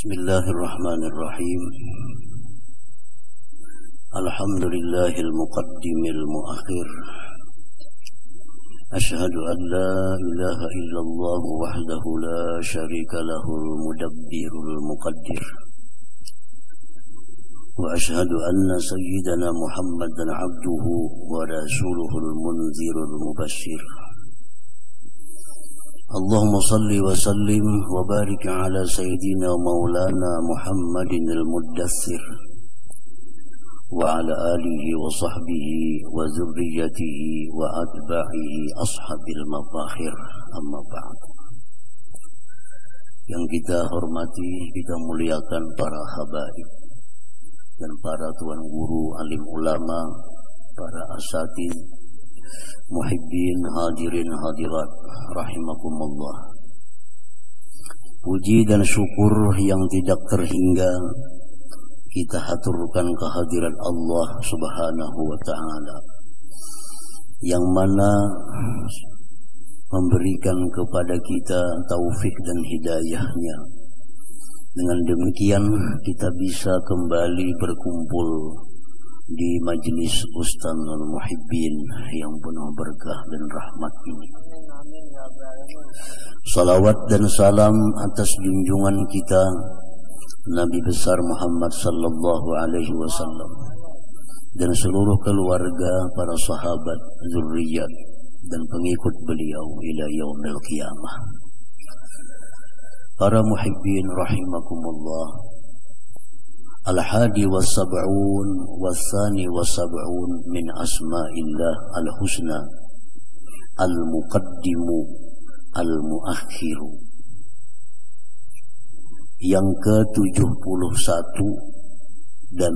Bismillahirrahmanirrahim. Alhamdulillahil muqaddimil muakhir. Ashhadu an la ilaha illallah wahdahu la syarika lahul mudabbirul muqaddir. Wa ashhadu anna sayyidana Muhammadan abduhu wa rasuluhul munzirul mubashshir. Allahumma salli wa sallim wa barik ala sayyidina wa maulana Muhammadin al-Muddathir wa ala alihi wa sahbihi wa zurriyatihi wa atba'ihi ashabil mafakhir. Amma ba'd. Yang kita hormati, kita muliakan para habaib dan para tuan guru, alim ulama, para asatidz, muhibbin, hadirin hadirat rahimakumullah. Puji dan syukur yang tidak terhingga kita haturkan kehadiran Allah subhanahu wa ta'ala, yang mana memberikan kepada kita taufik dan hidayahnya. Dengan demikian kita bisa kembali berkumpul di majelis Ustadzul Muhibbin yang penuh berkah dan rahmat ini. Salawat dan salam atas junjungan kita Nabi besar Muhammad Sallallahu Alaihi Wasallam dan seluruh keluarga, para sahabat, zurriyat dan pengikut beliau ila yaumil qiyamah. Para muhibbin rahimakumullah, Al-Hadi wa sab'un wa thani wa sab'un min asma'illah al-husna al-muqaddimu al-muakhiru. Yang ke-71 dan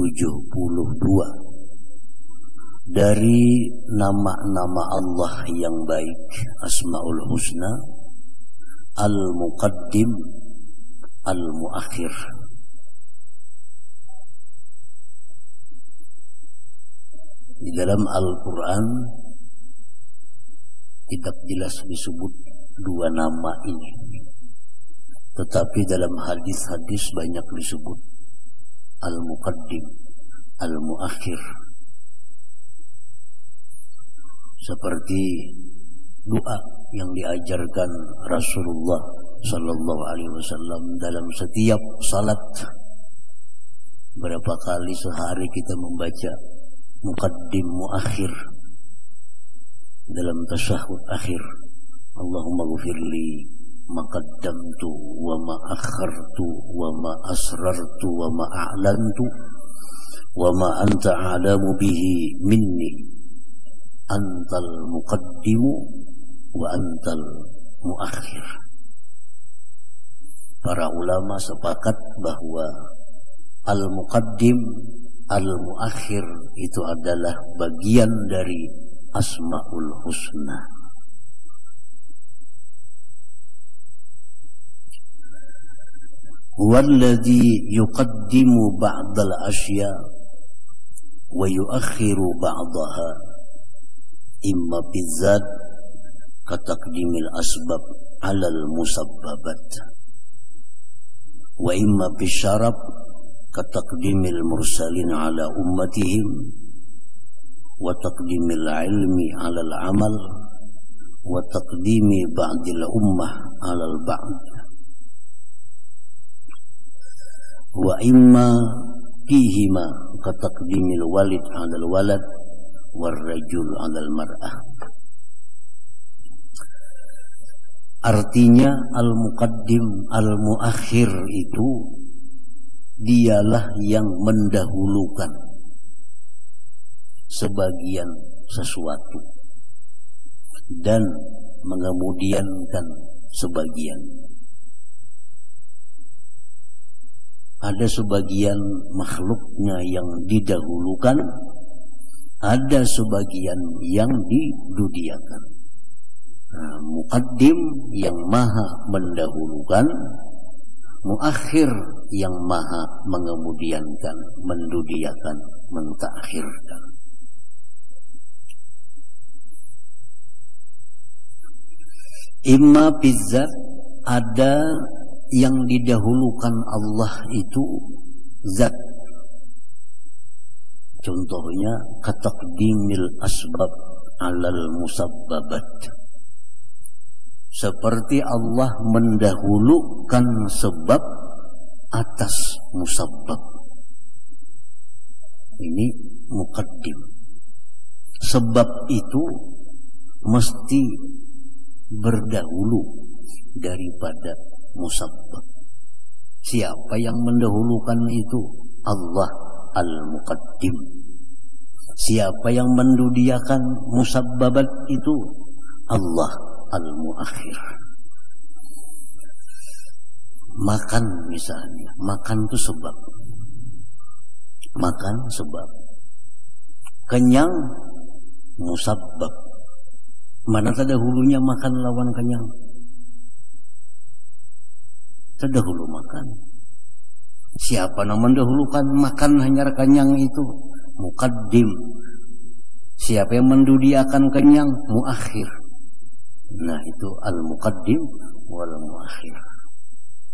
72 dari nama-nama Allah yang baik, Asmaul Husna, al-muqaddim, al-muakhir. Di dalam Al-Quran tidak jelas disebut dua nama ini, tetapi dalam hadis-hadis banyak disebut Al-Muqaddim, Al-Muakhir. Seperti doa yang diajarkan Rasulullah Sallallahu Alaihi Wasallam dalam setiap salat. Berapa kali sehari kita membaca Muqaddim, Muakhir dalam tasyahud akhir? Allahumma ghafirli maqaddamtu wa ma'akhartu wa ma'asrartu wa ma'a'lantu wa ma'anta a'lamu bihi minni antal muqaddimu wa antal muakhir. Para ulama sepakat bahwa al-muqaddim, al-muakhir itu adalah bagian dari Asmaul Husna. Huwallazi yuqaddimu ba'dal asya wa yuakhiru ba'daha imma bizzat kataqdimil asbab alal musabbabat wa imma bisyarab kataqdimil mursalin ala ummatihim wa taqdimil ilmi ala al-amal wa taqdimi ba'dil ummah ala al-ba'd wa imma fihima kataqdimil walid ala al-walad wal rajul ala al-mar'ah. Artinya al-muqaddim, al-muakhir itu dialah yang mendahulukan sebagian sesuatu dan mengemudiankan sebagian. Ada sebagian makhluknya yang didahulukan, ada sebagian yang didudiakan. Nah, muqaddim yang maha mendahulukan, muakhir yang maha mengemudiankan, mendudiakan, mentakhirkan. Imma bizzat, ada yang didahulukan Allah itu zat. Contohnya kataqdimil asbab alal musabbabat, seperti Allah mendahulukan sebab atas musabbab. Ini muqaddim. Sebab itu mesti berdahulu daripada musabbab. Siapa yang mendahulukan itu? Allah al-Muqaddim. Siapa yang mendudiakan musabbabat itu? Allah al-Muakhir. Makan misalnya, makan itu sebab. Makan sebab. Kenyang musabbab. Mana terdahulunya makan lawan kenyang? Terdahulu makan. Siapa yang mendahulukan makan hanya kenyang itu? Muqaddim. Siapa yang mendudiakan kenyang? Muakhir. Nah itu al-Muqaddim wal-Muakhir.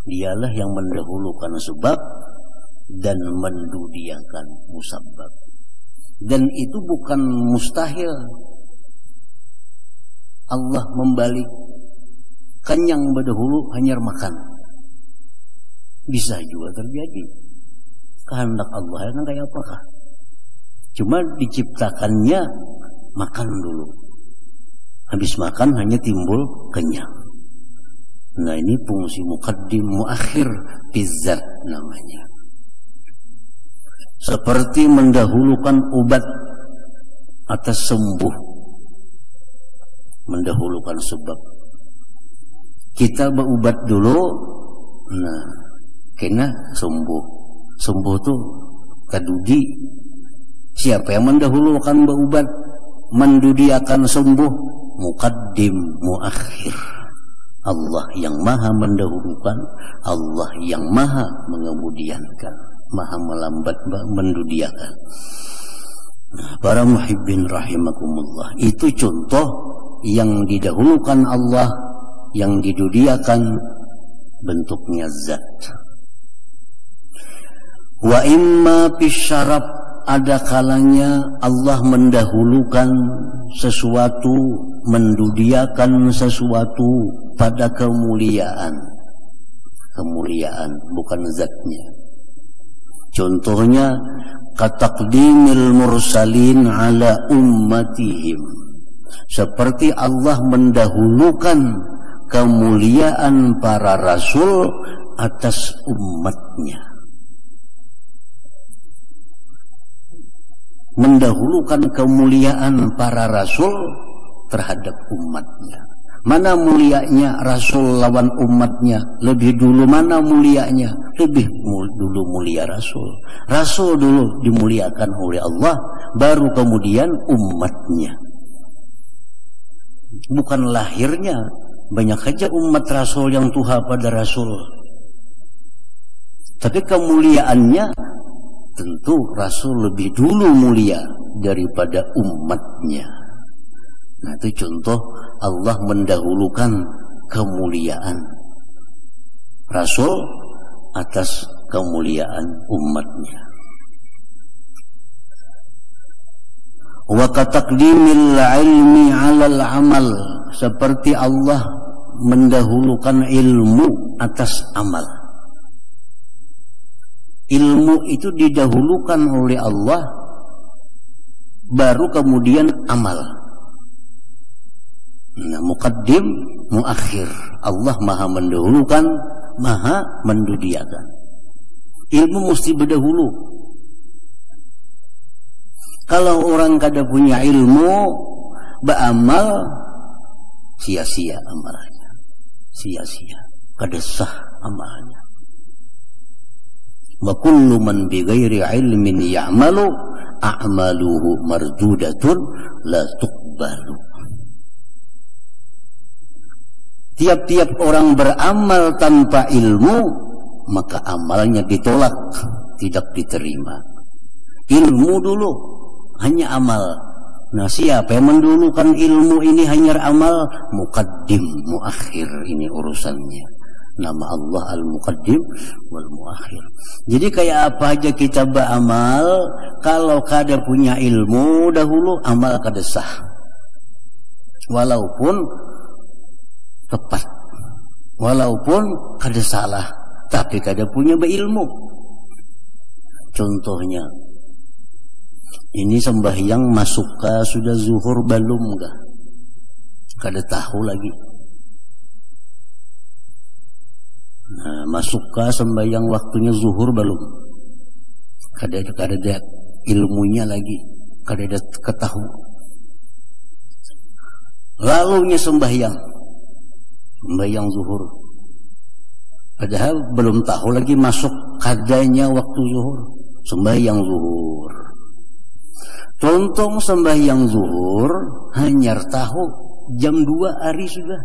Dialah yang mendahulukan sebab dan mendudiakan musabab. Dan itu bukan mustahil Allah membalik. Kenyang berdahulu hanya makan. Bisa juga terjadi. Kehendak Allah kan kayak apakah? Cuma diciptakannya makan dulu. Habis makan hanya timbul kenyang. Nah ini fungsi muqaddim muakhir bizzat namanya. Seperti mendahulukan obat atas sembuh. Mendahulukan sebab. Kita berobat dulu. Nah kena sembuh. Sembuh itu kadudi. Siapa yang mendahulukan berobat, mendudiakan sembuh? Muqaddim muakhir. Allah yang maha mendahulukan, Allah yang maha mengemudiankan, maha melambat mendudiakan. Nah, para muhibbin rahimakumullah, itu contoh yang didahulukan Allah, yang didudiakan bentuknya zat. Wa imma bisyarab, ada kalanya Allah mendahulukan sesuatu, mendudiakan sesuatu pada kemuliaan. Kemuliaan bukan zatnya. Contohnya kataqdimil mursalin ala ummatihim, seperti Allah mendahulukan kemuliaan para rasul atas umatnya. Mendahulukan kemuliaan para rasul terhadap umatnya. Mana mulianya rasul lawan umatnya? Lebih dulu mana mulianya? Lebih dulu mulia rasul. Rasul dulu dimuliakan oleh Allah, baru kemudian umatnya. Bukan lahirnya. Banyak saja umat rasul yang tuha pada rasul, tapi kemuliaannya tentu rasul lebih dulu mulia daripada umatnya. Nah itu contoh Allah mendahulukan kemuliaan rasul atas kemuliaan umatnya. Wa kataqdimil ilmi alal amal, seperti Allah mendahulukan ilmu atas amal. Ilmu itu didahulukan oleh Allah, baru kemudian amal. Nah, muqaddim, muakhir. Allah maha mendahulukan, maha mendudiakan. Ilmu mesti berdahulu. Kalau orang kada punya ilmu, beramal, sia-sia amalnya. Sia-sia, kada sah amalnya. Wa kullu man bi ghairi ilmin ya'malu a'maluhu mardudatun la tuqbalu. Tiap-tiap orang beramal tanpa ilmu, maka amalnya ditolak, tidak diterima. Ilmu dulu, hanya amal. Nah siapa yang mendulukan ilmu ini hanya amal? Muqaddim muakhir ini urusannya. Nama Allah Al Muqadim wal Muakhir. Jadi kayak apa aja kita beramal, kalau kada punya ilmu dahulu, amal kada sah. Walaupun tepat, walaupun kada salah, tapi kada punya berilmu. Contohnya, ini sembahyang masukkah, sudah zuhur belum kah? Kada tahu lagi. Nah, masukkah sembahyang waktunya zuhur belum? Kada ada ilmunya lagi, kada ada ketahu. Lalunya sembahyang zuhur, padahal belum tahu lagi masuk kadanya waktu zuhur, sembahyang zuhur. Contoh sembahyang zuhur hanya tahu jam 2 hari sudah.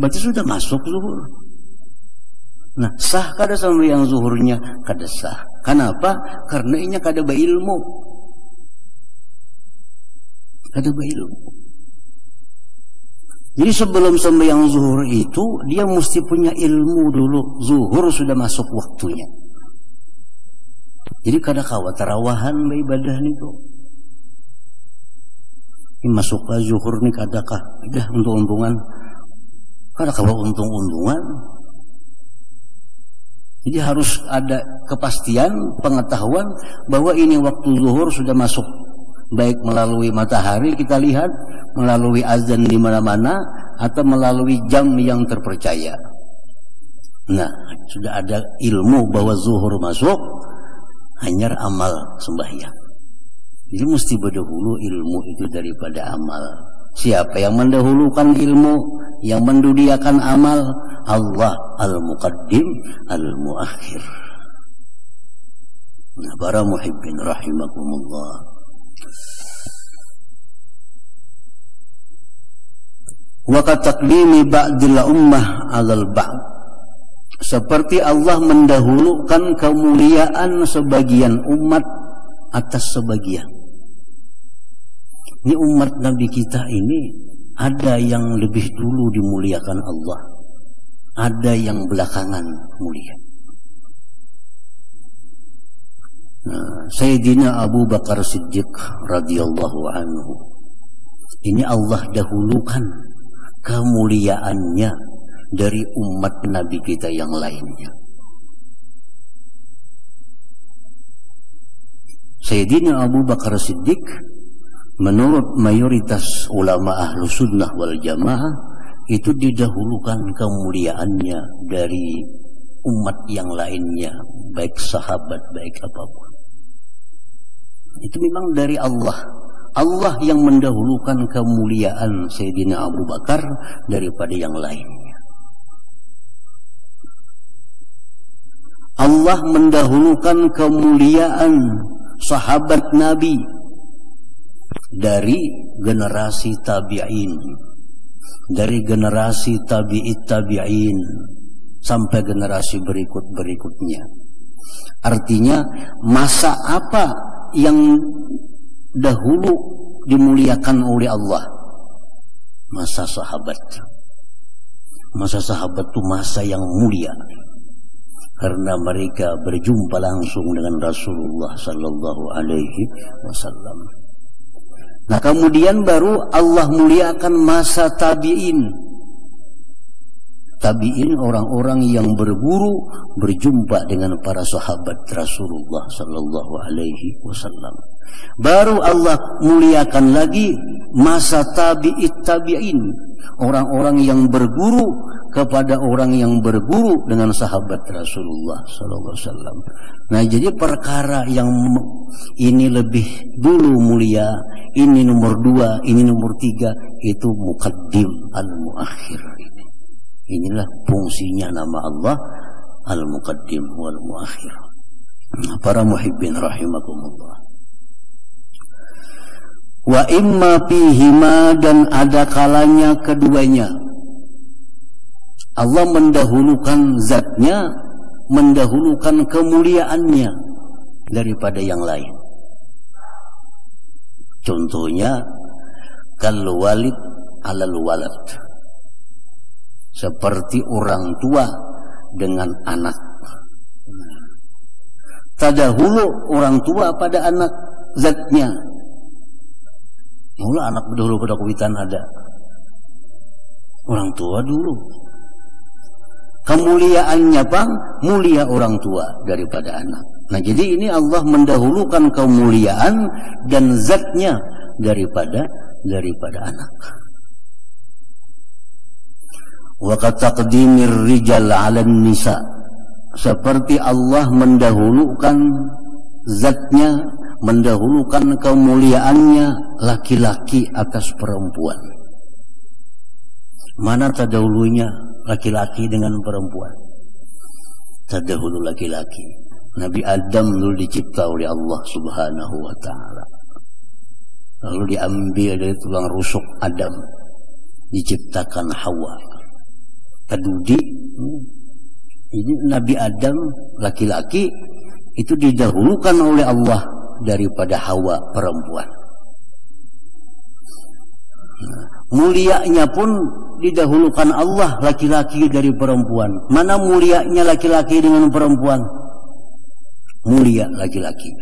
Berarti sudah masuk zuhur. Nah, sah kada sembahyang zuhurnya? Kada sah. Kenapa? Karena inya kada berilmu. Kada berilmu. Jadi sebelum sembahyang zuhur itu, dia mesti punya ilmu dulu. Zuhur sudah masuk waktunya. Jadi kada kawa tarawahan beribadah niku. Ini masuk ke zuhur nih kadakah? Udah untung-untungan. Karena kalau untung-untungan, jadi harus ada kepastian, pengetahuan bahwa ini waktu zuhur sudah masuk. Baik melalui matahari kita lihat, melalui azan di mana-mana, atau melalui jam yang terpercaya. Nah, sudah ada ilmu bahwa zuhur masuk, hanya amal sembahyang. Jadi mesti berdahulu ilmu itu daripada amal. Siapa yang mendahulukan ilmu, yang menduliakan amal? Allah Al-Muqaddim Al-Muakhir. Nah, para muhibbin rahimakumullah, wa kataqlimi ba'dil ummah 'alal ba'd, seperti Allah mendahulukan kemuliaan sebagian umat atas sebagian. Ini umat Nabi kita ini ada yang lebih dulu dimuliakan Allah, ada yang belakangan mulia. Nah, Sayyidina Abu Bakar Siddiq radhiyallahu anhu, ini Allah dahulukan kemuliaannya dari umat Nabi kita yang lainnya. Sayyidina Abu Bakar Siddiq menurut mayoritas ulama ahlu sunnah wal jamaah itu didahulukan kemuliaannya dari umat yang lainnya, baik sahabat, baik apapun. Itu memang dari Allah. Allah yang mendahulukan kemuliaan Sayyidina Abu Bakar daripada yang lainnya. Allah mendahulukan kemuliaan sahabat Nabi dari generasi tabi'in, dari generasi tabi'it tabi'in sampai generasi berikutnya. Artinya masa apa yang dahulu dimuliakan oleh Allah? Masa sahabat. Masa sahabat itu masa yang mulia, karena mereka berjumpa langsung dengan Rasulullah sallallahu alaihi wasallam. Nah, kemudian baru Allah muliakan masa tabi'in. Tabi'in orang-orang yang berburu berjumpa dengan para sahabat Rasulullah sallallahu alaihi wasallam. Baru Allah muliakan lagi masa tabi'it tabi'in, orang-orang yang berguru kepada orang yang berguru dengan sahabat Rasulullah sallallahu alaihi wasallam. Nah, jadi perkara yang ini lebih dulu mulia, ini nomor 2, ini nomor 3, itu Muqaddim Al-Muakhir. Inilah fungsinya nama Allah Al-Muqaddim Wal-Muakhir. Para muhibbin rahimakumullah, wa imma fihima, dan ada kalanya keduanya Allah mendahulukan zatnya, mendahulukan kemuliaannya daripada yang lain. Contohnya, kal walid alal walad, seperti orang tua dengan anak. Tadahulu orang tua pada anak zatnya. Mula anak dahulu pada kuitan ada. Orang tua dulu. Kemuliaannya bang, mulia orang tua daripada anak. Nah jadi ini Allah mendahulukan kemuliaan dan zatnya daripada anak. Wa kataqdimir rijal 'alan nisa, seperti Allah mendahulukan zatnya, mendahulukan kemuliaannya laki-laki atas perempuan. Mana tadahulunya laki-laki dengan perempuan? Tadahulu laki-laki. Nabi Adam dulu dicipta oleh Allah Subhanahu wa taala. Lalu diambil dari tulang rusuk Adam, diciptakan Hawa. Kedudi, ini Nabi Adam laki-laki itu didahulukan oleh Allah daripada Hawa perempuan. Nah, mulianya pun didahulukan Allah laki-laki dari perempuan. Mana mulianya laki-laki dengan perempuan? Mulia laki-laki.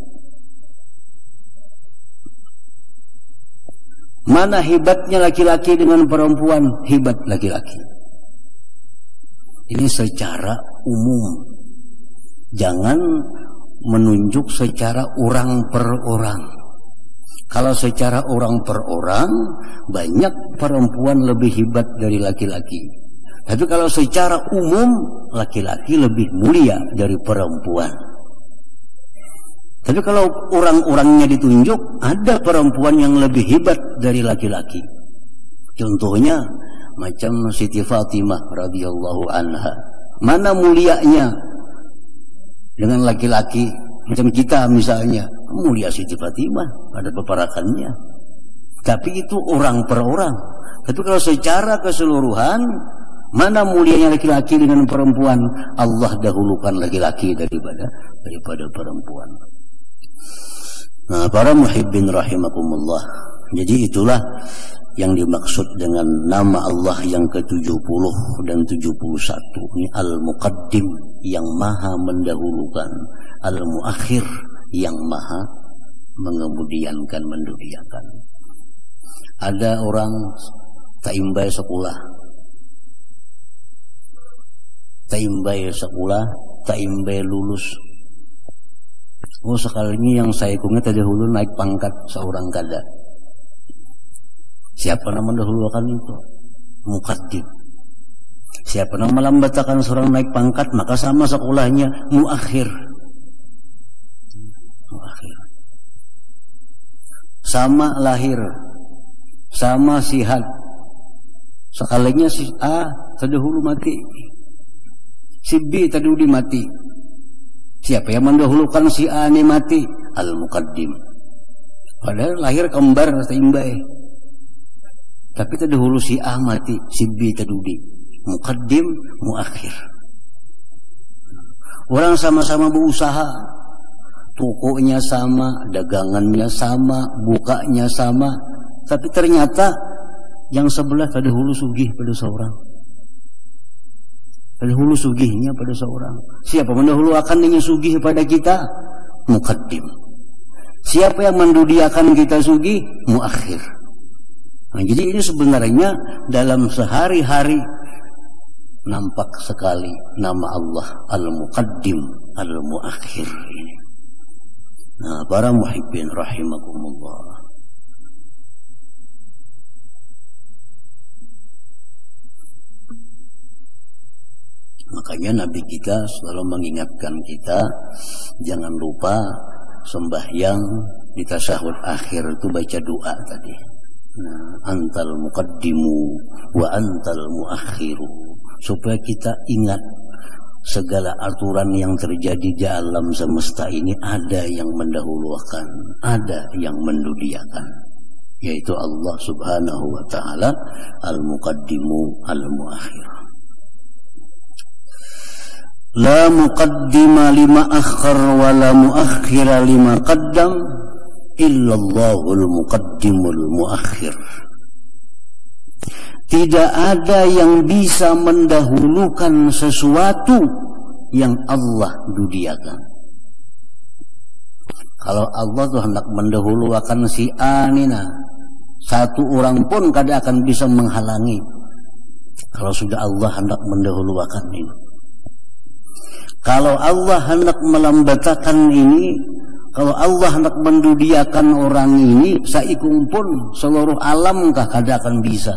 Mana hebatnya laki-laki dengan perempuan? Hebat laki-laki. Ini secara umum, jangan menunjuk secara orang per orang. Kalau secara orang per orang, banyak perempuan lebih hebat dari laki-laki. Tapi kalau secara umum, laki-laki lebih mulia dari perempuan. Tapi kalau orang-orangnya ditunjuk, ada perempuan yang lebih hebat dari laki-laki. Contohnya macam Siti Fatimah radhiyallahu anha. Mana mulianya dengan laki-laki? Macam kita misalnya, mulia Siti Fatimah, ada peperakannya. Tapi itu orang per orang. Tapi kalau secara keseluruhan, mana mulianya laki-laki dengan perempuan? Allah dahulukan laki-laki daripada perempuan. Nah, para muhibbin rahimakumullah. Jadi itulah yang dimaksud dengan nama Allah yang ke-70 dan 71. Ini Al-Muqaddim yang maha mendahulukan, Al-Muakhir yang maha mengemudiankan, menduliakan. Ada orang taimbai sekolah, taimbai lulus. Oh, sekalinya yang saya kungat dahulu naik pangkat seorang kada. Siapa yang mendahulukan itu? Muqaddim. Siapa yang melambatakan seorang naik pangkat, maka sama sekolahnya Muakhir. Sama lahir, sama sihat. Sekalinya si A terdahulu mati, si B terdahulu mati. Siapa yang mendahulukan si A ini mati? Al-Muqaddim. Padahal lahir kembar seimbai. Tapi terdahulu si A mati, si B terdudi. Muqaddim, Muakhir. Orang sama-sama berusaha. Tokonya sama, dagangannya sama, bukanya sama. Tapi ternyata yang sebelah terdahulu sugih pada seorang. Terdahulu sugihnya pada seorang. Siapa mendahulu akan yang sugih pada kita? Muqaddim. Siapa yang mendudiakan kita sugih? Muakhir. Nah, jadi ini sebenarnya dalam sehari-hari nampak sekali nama Allah Al-Muqaddim, Al-Muakhir. Nah, para muhibbin rahimakumullah. Makanya Nabi kita selalu mengingatkan kita, jangan lupa sembahyang di tasahud akhir itu baca doa tadi. Antal muqaddimu wa antal muakhiru, supaya kita ingat segala aturan yang terjadi di alam semesta ini ada yang mendahulukan, ada yang menduliakan, yaitu Allah Subhanahu wa taala, al muqaddimu al muakhir. La muqaddima lima akhar wa la muakhira lima qaddam illallahul muqaddimul muakhir. Tidak ada yang bisa mendahulukan sesuatu yang Allah dudiakan. Kalau Allah tuh hendak mendahulukan si Anina, satu orang pun kada akan bisa menghalangi. Kalau sudah Allah hendak mendahulukan ini, kalau Allah hendak melambatkan ini, kalau Allah hendak mendudiakan orang ini, saikung pun seluruh alam kada akan bisa.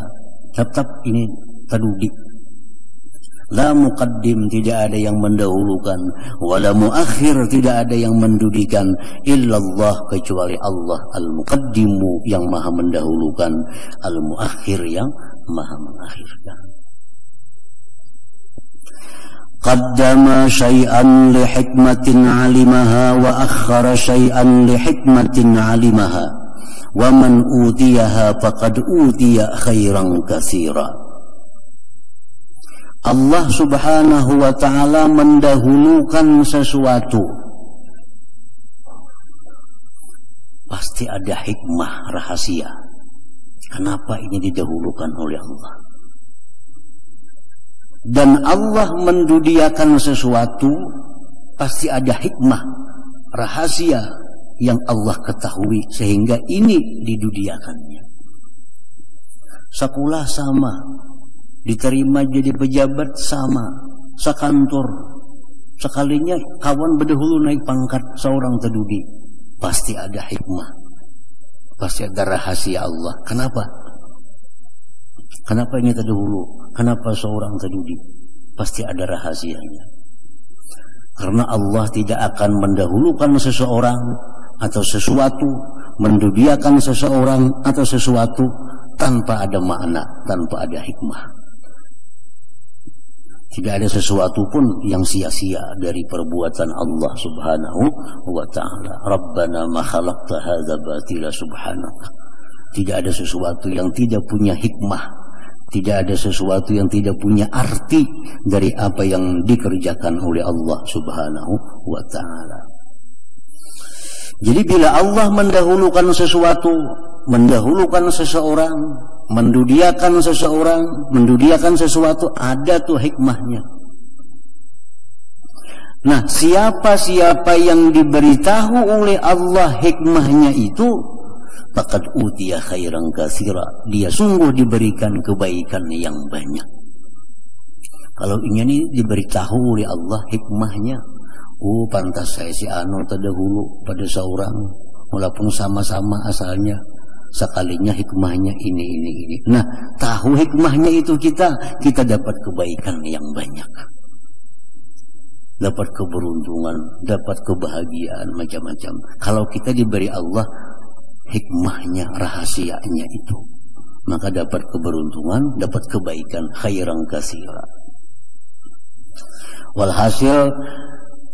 Tetap ini terduduk. La muqaddim, tidak ada yang mendahulukan, wala muakhir, tidak ada yang mendudikan, illallah, kecuali Allah. Al-muqaddimu yang maha mendahulukan, al-muakhir yang maha mengakhirkan. Qaddama syai'an li hikmatin 'alimaha wa akhkhara syai'an li hikmatin 'alimaha. Wa man utiyaha faqad utiya khairan katsira. Allah subhanahu wa ta'ala mendahulukan sesuatu, pasti ada hikmah rahasia kenapa ini didahulukan oleh Allah. Dan Allah mendudiakan sesuatu, pasti ada hikmah rahasia yang Allah ketahui sehingga ini didudiakannya. Sekolah sama, diterima jadi pejabat sama, sekantor, sekalinya kawan berdahulu naik pangkat seorang terdudi, pasti ada hikmah, pasti ada rahasia Allah. Kenapa? Kenapa ini terdahulu? Kenapa seorang terdudi? Pasti ada rahasianya. Karena Allah tidak akan mendahulukan seseorang atau sesuatu, mendudiakan seseorang atau sesuatu tanpa ada makna, tanpa ada hikmah. Tidak ada sesuatu pun yang sia-sia dari perbuatan Allah subhanahu wa ta'ala. Rabbana ma khalaqta hadza batila subhanaka. Tidak ada sesuatu yang tidak punya hikmah, tidak ada sesuatu yang tidak punya arti dari apa yang dikerjakan oleh Allah subhanahu wa ta'ala. Jadi bila Allah mendahulukan sesuatu, mendahulukan seseorang, mendudiakan seseorang, mendudiakan sesuatu, ada tuh hikmahnya. Nah, siapa-siapa yang diberitahu oleh Allah hikmahnya itu, faqad utiya khairan katsira, dia sungguh diberikan kebaikan yang banyak. Kalau ini nih diberitahu oleh Allah hikmahnya, pantas saya si Anu terdahulu pada seorang, walaupun sama-sama asalnya, sekalinya hikmahnya ini. Nah, tahu hikmahnya itu kita dapat kebaikan yang banyak, dapat keberuntungan, dapat kebahagiaan macam-macam. Kalau kita diberi Allah hikmahnya, rahasianya itu, maka dapat keberuntungan, dapat kebaikan, khairan katsira. Walhasil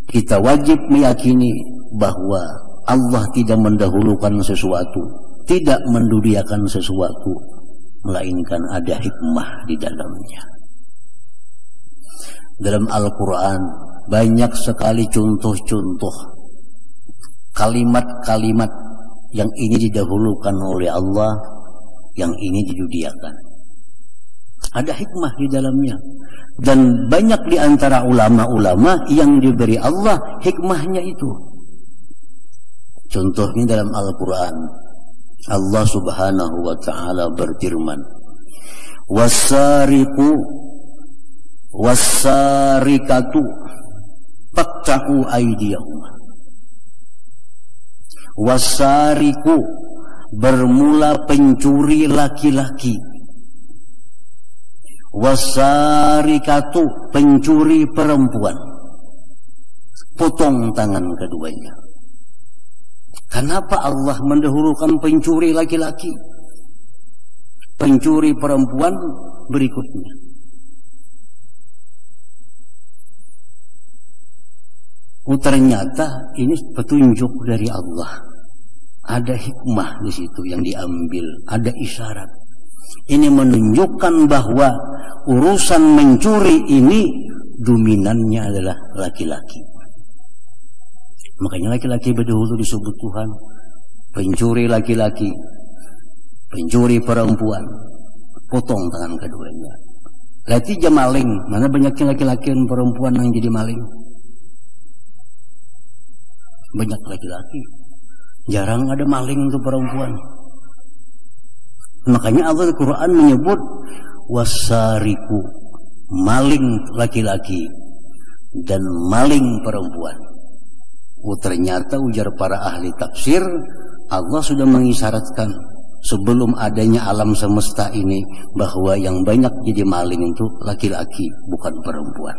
kita wajib meyakini bahwa Allah tidak mendahulukan sesuatu, tidak mendudiakan sesuatu, melainkan ada hikmah di dalamnya. Dalam Al-Quran banyak sekali contoh-contoh kalimat-kalimat yang ini didahulukan oleh Allah, yang ini didudiakan. Ada hikmah di dalamnya. Dan banyak di antara ulama-ulama yang diberi Allah hikmahnya itu. Contohnya dalam Al-Quran, Allah subhanahu wa ta'ala berfirman, "Wassariqu wassariqatu faqta'u aydiyahuma." Wassariqu, bermula pencuri laki-laki, wasarikatu, pencuri perempuan, potong tangan keduanya. Kenapa Allah mendahulukan pencuri laki-laki, pencuri perempuan berikutnya? Ternyata ini petunjuk dari Allah, ada hikmah di situ yang diambil, ada isyarat. Ini menunjukkan bahwa urusan mencuri ini dominannya adalah laki-laki. Makanya laki-laki berdahulu disebut Tuhan, pencuri laki-laki, pencuri perempuan, potong tangan keduanya. Berarti dia maling. Mana banyaknya laki-laki dan perempuan yang jadi maling? Banyak laki-laki, jarang ada maling untuk perempuan. Makanya Allah Al-Quran menyebut wasariku, maling laki-laki dan maling perempuan. Oh, ternyata ujar para ahli tafsir, Allah sudah mengisyaratkan sebelum adanya alam semesta ini bahwa yang banyak jadi maling itu laki-laki, bukan perempuan.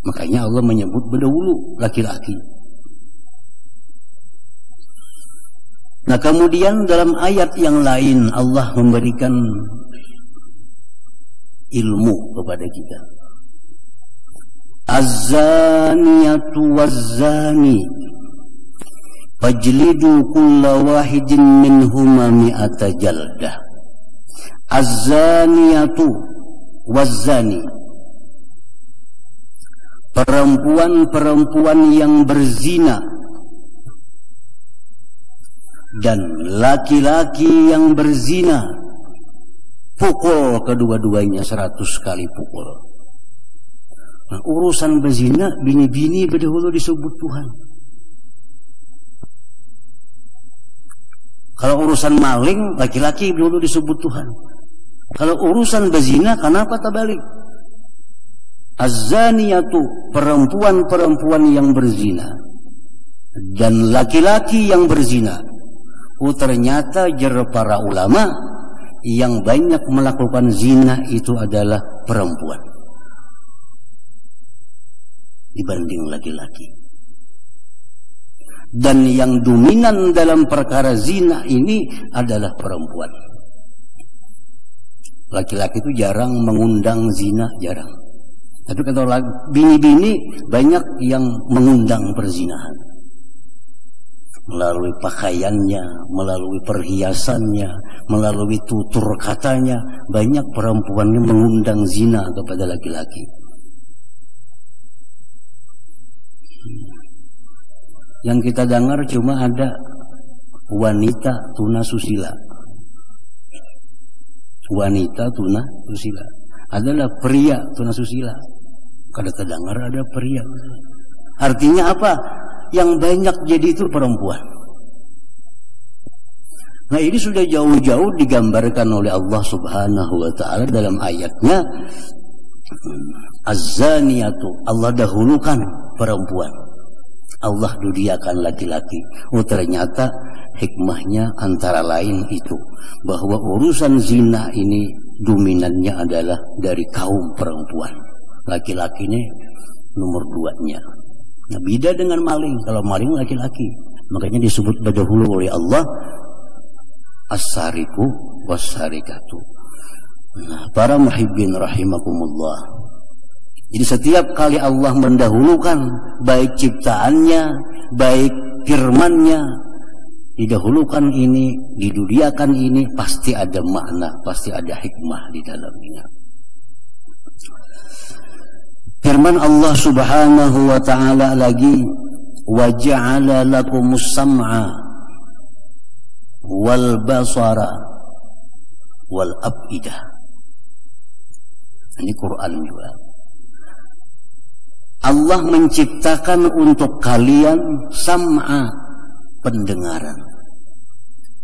Makanya Allah menyebut berdahulu laki-laki. Nah, kemudian dalam ayat yang lain Allah memberikan ilmu kepada kita. Az-zaniyatu waz-zani fajlidu kulla wahidin minhuma mi'ata jaldah. Az-zaniyatu waz-zani, perempuan-perempuan yang berzina dan laki-laki yang berzina, pukul kedua-duanya 100 kali pukul. Nah, urusan berzina, bini-bini berdahulu disebut Tuhan. Kalau urusan maling, laki-laki berdahulu disebut Tuhan. Kalau urusan berzina, kenapa terbalik? Az-zaniyatu, perempuan-perempuan yang berzina dan laki-laki yang berzina. Oh, ternyata jera para ulama yang banyak melakukan zina itu adalah perempuan dibanding laki-laki. Dan yang dominan dalam perkara zina ini adalah perempuan. Laki-laki itu jarang mengundang zina, jarang. Tapi kalau bini-bini banyak yang mengundang perzinahan, melalui pakaiannya, melalui perhiasannya, melalui tutur katanya. Banyak perempuan yang mengundang zina kepada laki-laki. Yang kita dengar cuma ada wanita tunasusila. Wanita tunasusila. Adalah pria tunasusila. Kadang terdengar ada pria. Artinya apa? Yang banyak jadi itu perempuan. Nah, ini sudah jauh-jauh digambarkan oleh Allah Subhanahu wa ta'ala dalam ayatnya. Az-zaniyatu, Allah dahulukan perempuan, Allah dudiakan laki-laki. Oh, ternyata hikmahnya antara lain itu, bahwa urusan zina ini dominannya adalah dari kaum perempuan. Laki-laki ini nomor duanya. Nah, beda dengan maling. Kalau maling laki-laki, makanya disebut berdahulu oleh Allah as-sariku was-sarikatu. Nah, para muhibbin rahimakumullah, jadi setiap kali Allah mendahulukan baik ciptaannya, baik firmannya, didahulukan ini, diduliakan ini, pasti ada makna, pasti ada hikmah di dalamnya. Firman Allah Subhanahu wa ta'ala lagi, wa ja'ala lakumus sam'a wal basara wal af'idah. Ini Quran juga. Allah menciptakan untuk kalian sam'a, pendengaran.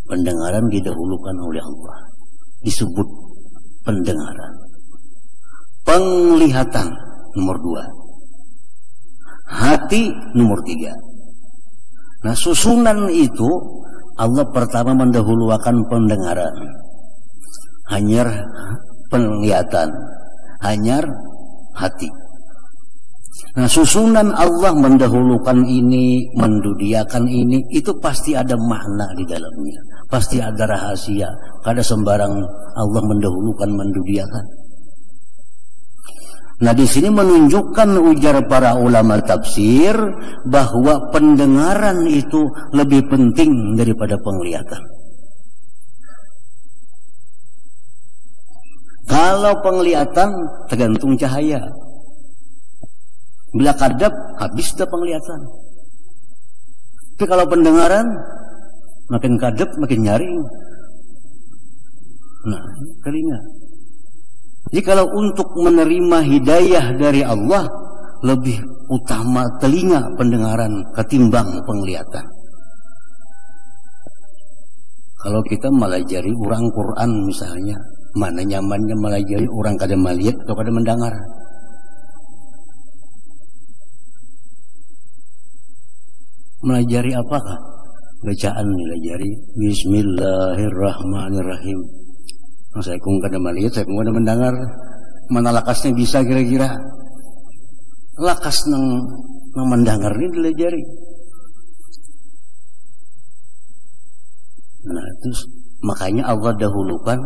Pendengaran didahulukan oleh Allah, disebut pendengaran. Penglihatan nomor 2, hati nomor 3. Nah, susunan itu Allah pertama mendahulukan pendengaran, hanyar penglihatan, hanyar hati. Nah, susunan Allah mendahulukan ini, mendudiakan ini, itu pasti ada makna di dalamnya, pasti ada rahasia. Kada sembarang Allah mendahulukan, mendudiakan. Nah, di sini menunjukkan ujar para ulama tafsir bahwa pendengaran itu lebih penting daripada penglihatan. Kalau penglihatan tergantung cahaya. Bila kadap habis dah penglihatan. Tapi kalau pendengaran makin kadap makin nyaring. Nah, telinga. Jadi kalau untuk menerima hidayah dari Allah, lebih utama telinga pendengaran ketimbang penglihatan. Kalau kita melajari orang Quran misalnya, mana nyamannya melajari orang kadang melihat atau kadang mendengar? Melajari apakah? Bacaan melajari Bismillahirrahmanirrahim. Saya kung kada melihat, saya kung kada mendengar. Mana lakasnya bisa kira-kira? Lakas nang mendengar ini dilajari. Nah, terus makanya Allah dahulukan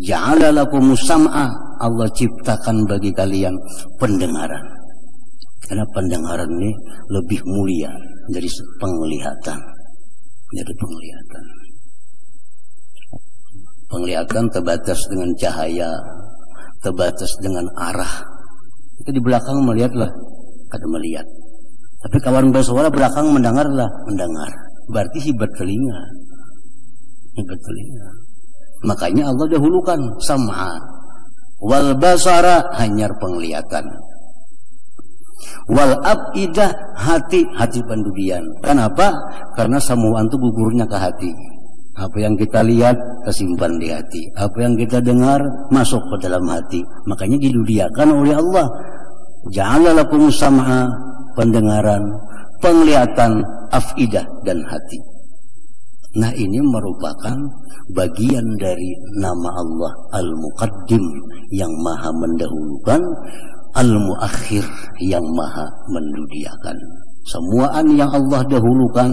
ja'ala lakumus sam'a, Allah ciptakan bagi kalian pendengaran. Karena pendengaran ini lebih mulia dari penglihatan. Dari penglihatan. Penglihatan terbatas dengan cahaya, terbatas dengan arah. Itu di belakang melihatlah, kata melihat. Tapi kawan bersuara belakang mendengarlah, mendengar. Berarti hibat telinga. Hibat telinga. Makanya Allah dahulukan sam'a wal basara, hanya penglihatan. Wal afidah, hati, hati pandudian. Kenapa? Karena semua itu gugurnya ke hati. Apa yang kita lihat tersimpan di hati, apa yang kita dengar masuk ke dalam hati. Makanya diduliakan oleh Allah, ja'ala lakumus sam'a, pendengaran, penglihatan, afidah, dan hati. Nah, ini merupakan bagian dari nama Allah Al Muqadim, yang maha mendahulukan, Al Muakhir, yang maha mendudiakan. Semuaan yang Allah dahulukan,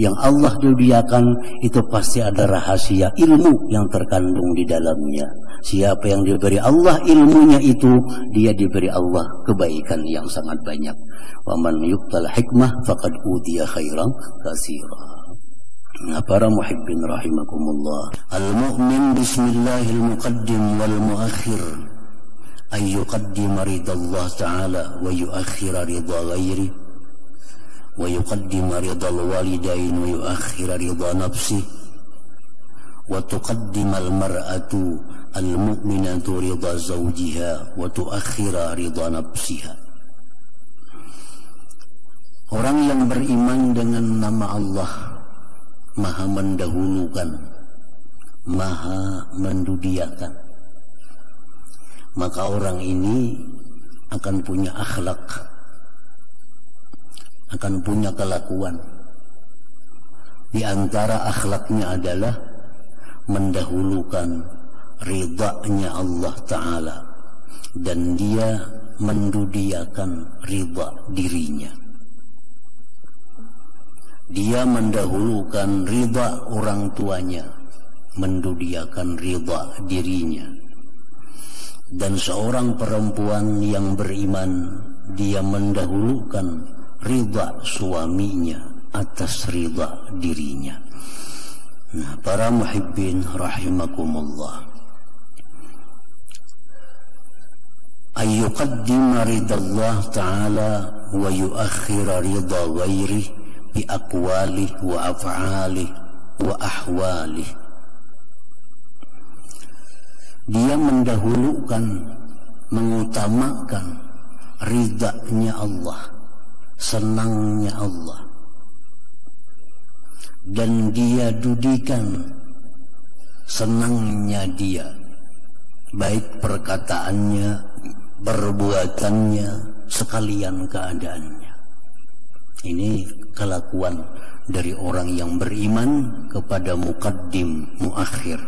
yang Allah dudiakan, itu pasti ada rahasia ilmu yang terkandung di dalamnya. Siapa yang diberi Allah ilmunya itu, dia diberi Allah kebaikan yang sangat banyak. Wa man yuqtal hikmah faqad utiya khairan katsira. Para muhibbin rahimakumullah, al-mu'min bismillahil muqaddim wal muakhir ay yuqaddim ridallah ta'ala wa yuakhir ridha ghairi wa yuqaddim ridal walidain wa yuakhir ridha nafsi wa tuqaddim al-mar'atu al-mu'minatu ridha zawjiha wa tuakhir ridha nafsiha. Orang yang beriman dengan nama Allah maha mendahulukan, maha mendudiakan, maka orang ini akan punya akhlak, akan punya kelakuan. Di antara akhlaknya adalah mendahulukan ridha-Nya Allah Ta'ala, dan dia mendudiakan ridha dirinya. Dia mendahulukan ridha orang tuanya, mendudiakan ridha dirinya. Dan seorang perempuan yang beriman, dia mendahulukan ridha suaminya atas ridha dirinya. Nah, para muhibbin rahimakumullah, ay yuqaddima ridallah ta'ala wa yuakhira ridha ghairihi bi aqwalih wa af'alih wa ahwalih. Dia mendahulukan, mengutamakan ridha-Nya Allah, senangnya Allah, dan dia dudikan senangnya dia, baik perkataannya, perbuatannya, sekalian keadaannya. Ini kelakuan dari orang yang beriman kepada muqaddim, muakhir.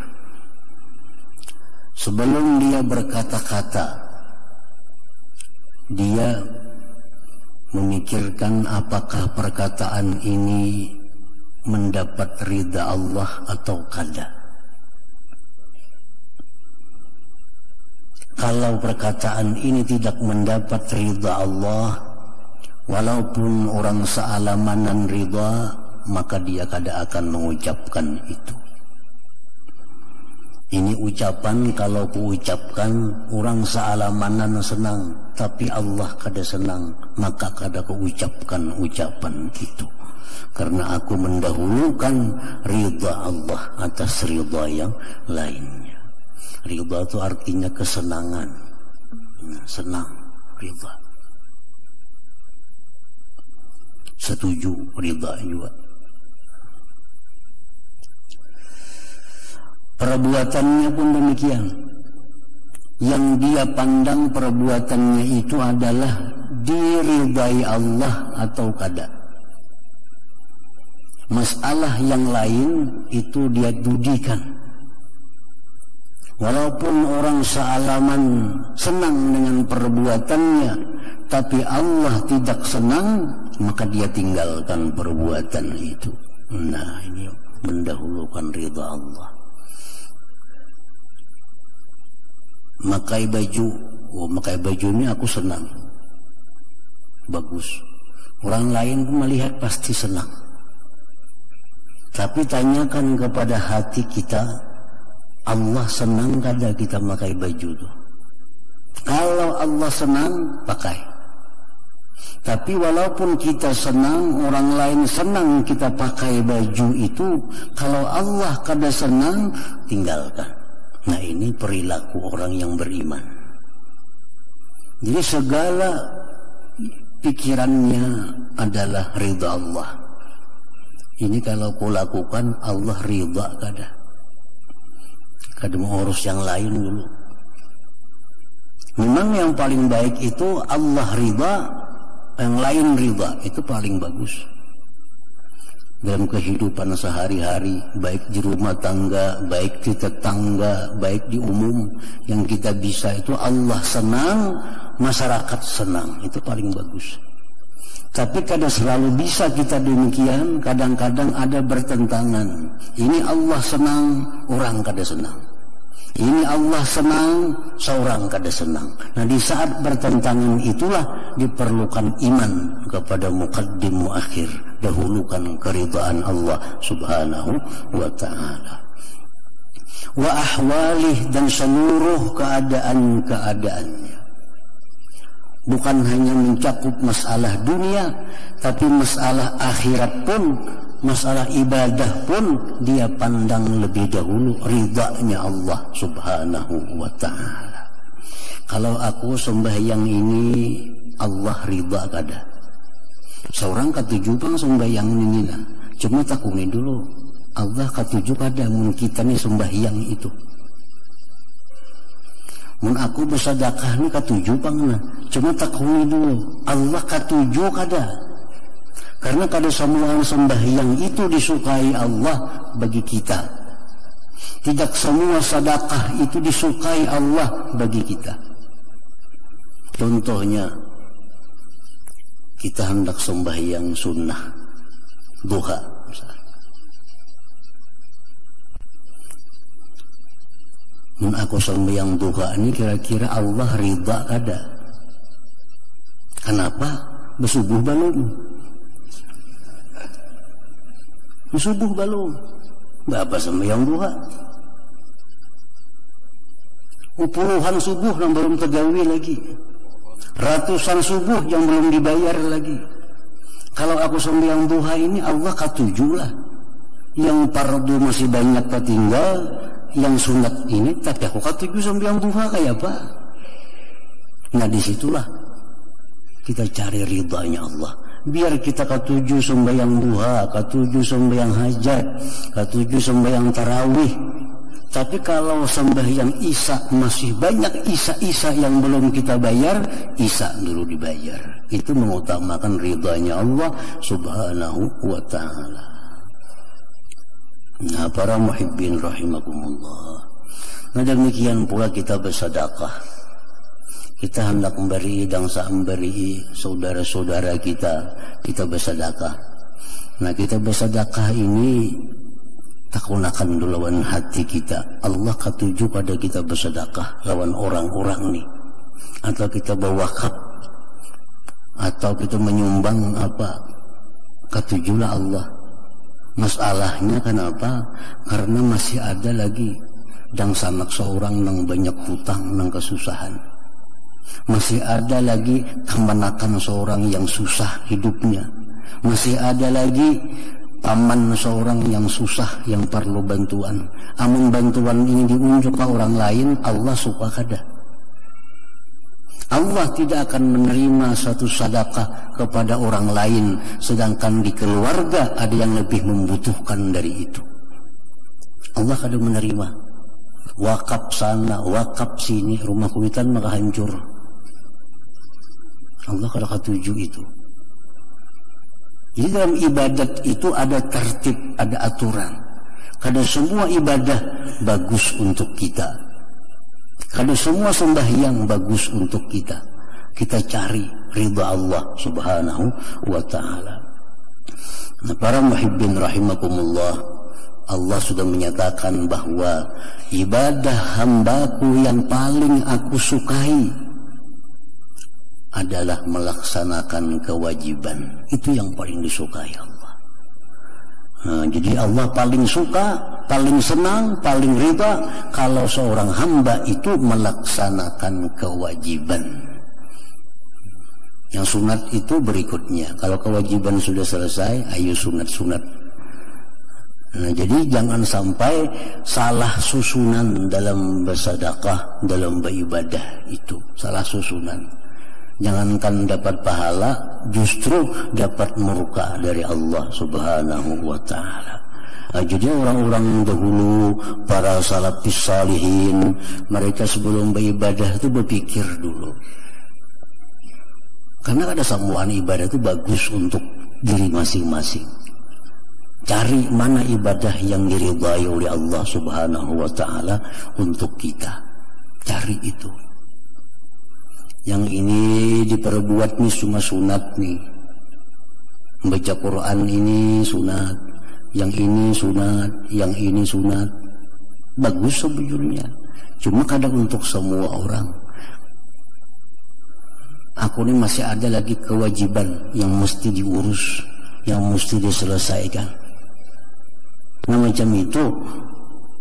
Sebelum dia berkata-kata, dia memikirkan apakah perkataan ini mendapat ridha Allah atau kada. Kalau perkataan ini tidak mendapat ridha Allah, walaupun orang sealamanan ridha, maka dia kada akan mengucapkan itu. Ini ucapan, kalau kuucapkan orang sealamanan senang, tapi Allah kada senang, maka kada kuucapkan ucapan itu. karena aku mendahulukan ridha Allah atas ridha yang lainnya. Ridha itu artinya kesenangan, senang, ridha. Setuju, ridha juga. Perbuatannya pun demikian. Yang dia pandang perbuatannya itu adalah diridai Allah atau kada. Masalah yang lain itu dia dudikan. Walaupun orang sealaman senang dengan perbuatannya, tapi Allah tidak senang, maka dia tinggalkan perbuatan itu. Nah, ini mendahulukan ridha Allah. Memakai baju, oh, memakai baju ini aku senang, bagus. Orang lain melihat pasti senang. Tapi tanyakan kepada hati kita, Allah senang kada kita pakai baju itu? Kalau Allah senang, pakai. Tapi walaupun kita senang, orang lain senang kita pakai baju itu, kalau Allah kada senang, tinggalkan. Nah, ini perilaku orang yang beriman. Jadi segala pikirannya adalah ridha Allah. Ini kalau ku lakukan, Allah ridha kada. Kada mengurus yang lain dulu. Memang yang paling baik itu Allah ridha, yang lain ridha, itu paling bagus. Dalam kehidupan sehari-hari, baik di rumah tangga, baik di tetangga, baik di umum, yang kita bisa itu Allah senang, masyarakat senang, itu paling bagus. Tapi kadang selalu bisa kita demikian, kadang-kadang ada bertentangan. Ini Allah senang, orang kada senang. Ini Allah senang, seorang kada senang. Nah, di saat bertentangan itulah diperlukan iman kepada muqaddim muakhir, dahulukan keridhaan Allah subhanahu wa ta'ala. Wa ahwalih, dan seluruh keadaan-keadaannya. Bukan hanya mencakup masalah dunia, tapi masalah akhirat pun, masalah ibadah pun, dia pandang lebih dahulu ridhanya Allah subhanahu wa ta'ala. Kalau aku sembahyang ini, Allah ridha kada? Seorang katujuh pang sembahyang ini, cuma takuni dulu, Allah katujuh kada mun kita nih sembahyang itu. Mun aku bersedekah ni katujuh pangna, cuma takuni dulu, Allah katujuh kada? Karena kada semua sembahyang itu disukai Allah bagi kita. Tidak semua sedekah itu disukai Allah bagi kita. Contohnya, kita hendak sembahyang sunnah duha misalnya. Mun aku sembahyang duha ini kira-kira Allah ridha kada? Kenapa? Bersubuh belum? Bersubuh belum? Bapak sembahyang duha. Puluhan subuh yang belum tergawi lagi. Ratusan subuh yang belum dibayar lagi. Kalau aku sembahyang duha ini Allah katujuh lah. Yang fardu masih banyak tertinggal, yang sunat ini tapi aku katujuh sembahyang duha kayak apa? Nah, disitulah kita cari ridhanya Allah. Biar kita katujuh sembahyang duha, katujuh sembahyang hajat, katujuh sembahyang tarawih. Tapi kalau sembahyang isya masih banyak isya-isya yang belum kita bayar, isya dulu dibayar. Itu mengutamakan ridhanya Allah subhanahu wa ta'ala. Nah, para muhibbin rahimakumullah. Nah, demikian pula kita bersedekah. Kita hendak memberi dan memberi saudara-saudara kita, kita bersedekah. Nah, kita bersedekah ini takunakan dulu lawan hati kita. Allah katujuh pada kita bersedekah lawan orang-orang nih. Atau kita berwakaf, atau kita menyumbang apa, katujuhlah Allah. Masalahnya kenapa? Karena masih ada lagi dang sanak seorang nang banyak hutang nang kesusahan. Masih ada lagi kamanakan seorang yang susah hidupnya. Masih ada lagi paman seorang yang susah, yang perlu bantuan. Amun bantuan ini diunjuklah orang lain, Allah suka kada. Allah tidak akan menerima satu sedekah kepada orang lain, sedangkan di keluarga ada yang lebih membutuhkan dari itu. Allah kada menerima. Wakaf sana, wakaf sini, rumah kuitan maka hancur. Allah kada katuju itu. Jadi dalam ibadat itu ada tertib, ada aturan. Kada semua ibadah bagus untuk kita. Karena semua sembahyang bagus untuk kita. Kita cari ridha Allah Subhanahu wa ta'ala. Nah, para muhibbin rahimakumullah, Allah sudah menyatakan bahwa ibadah hambaku yang paling aku sukai adalah melaksanakan kewajiban. Itu yang paling disukai Allah. Nah, jadi Allah paling suka, paling senang, paling ridha kalau seorang hamba itu melaksanakan kewajiban. Yang sunat itu berikutnya. Kalau kewajiban sudah selesai, ayo sunat-sunat. Nah, jadi jangan sampai salah susunan dalam bersedekah, dalam beribadah itu. Salah susunan. Jangankan dapat pahala, justru dapat murka dari Allah Subhanahu wa ta'ala. Nah, jadi orang-orang dahulu, para salafis salihin, mereka sebelum beribadah itu berpikir dulu. Karena ada sambungan ibadah itu bagus untuk diri masing-masing. Cari mana ibadah yang diridhai oleh Allah Subhanahu wa ta'ala untuk kita. Cari itu. Yang ini diperbuat nih cuma sunat nih. Membaca Quran ini sunat. Yang ini sunat, yang ini sunat. Bagus sebetulnya, cuma kadang untuk semua orang. Aku ini masih ada lagi kewajiban yang mesti diurus, yang mesti diselesaikan. Nah, macam itu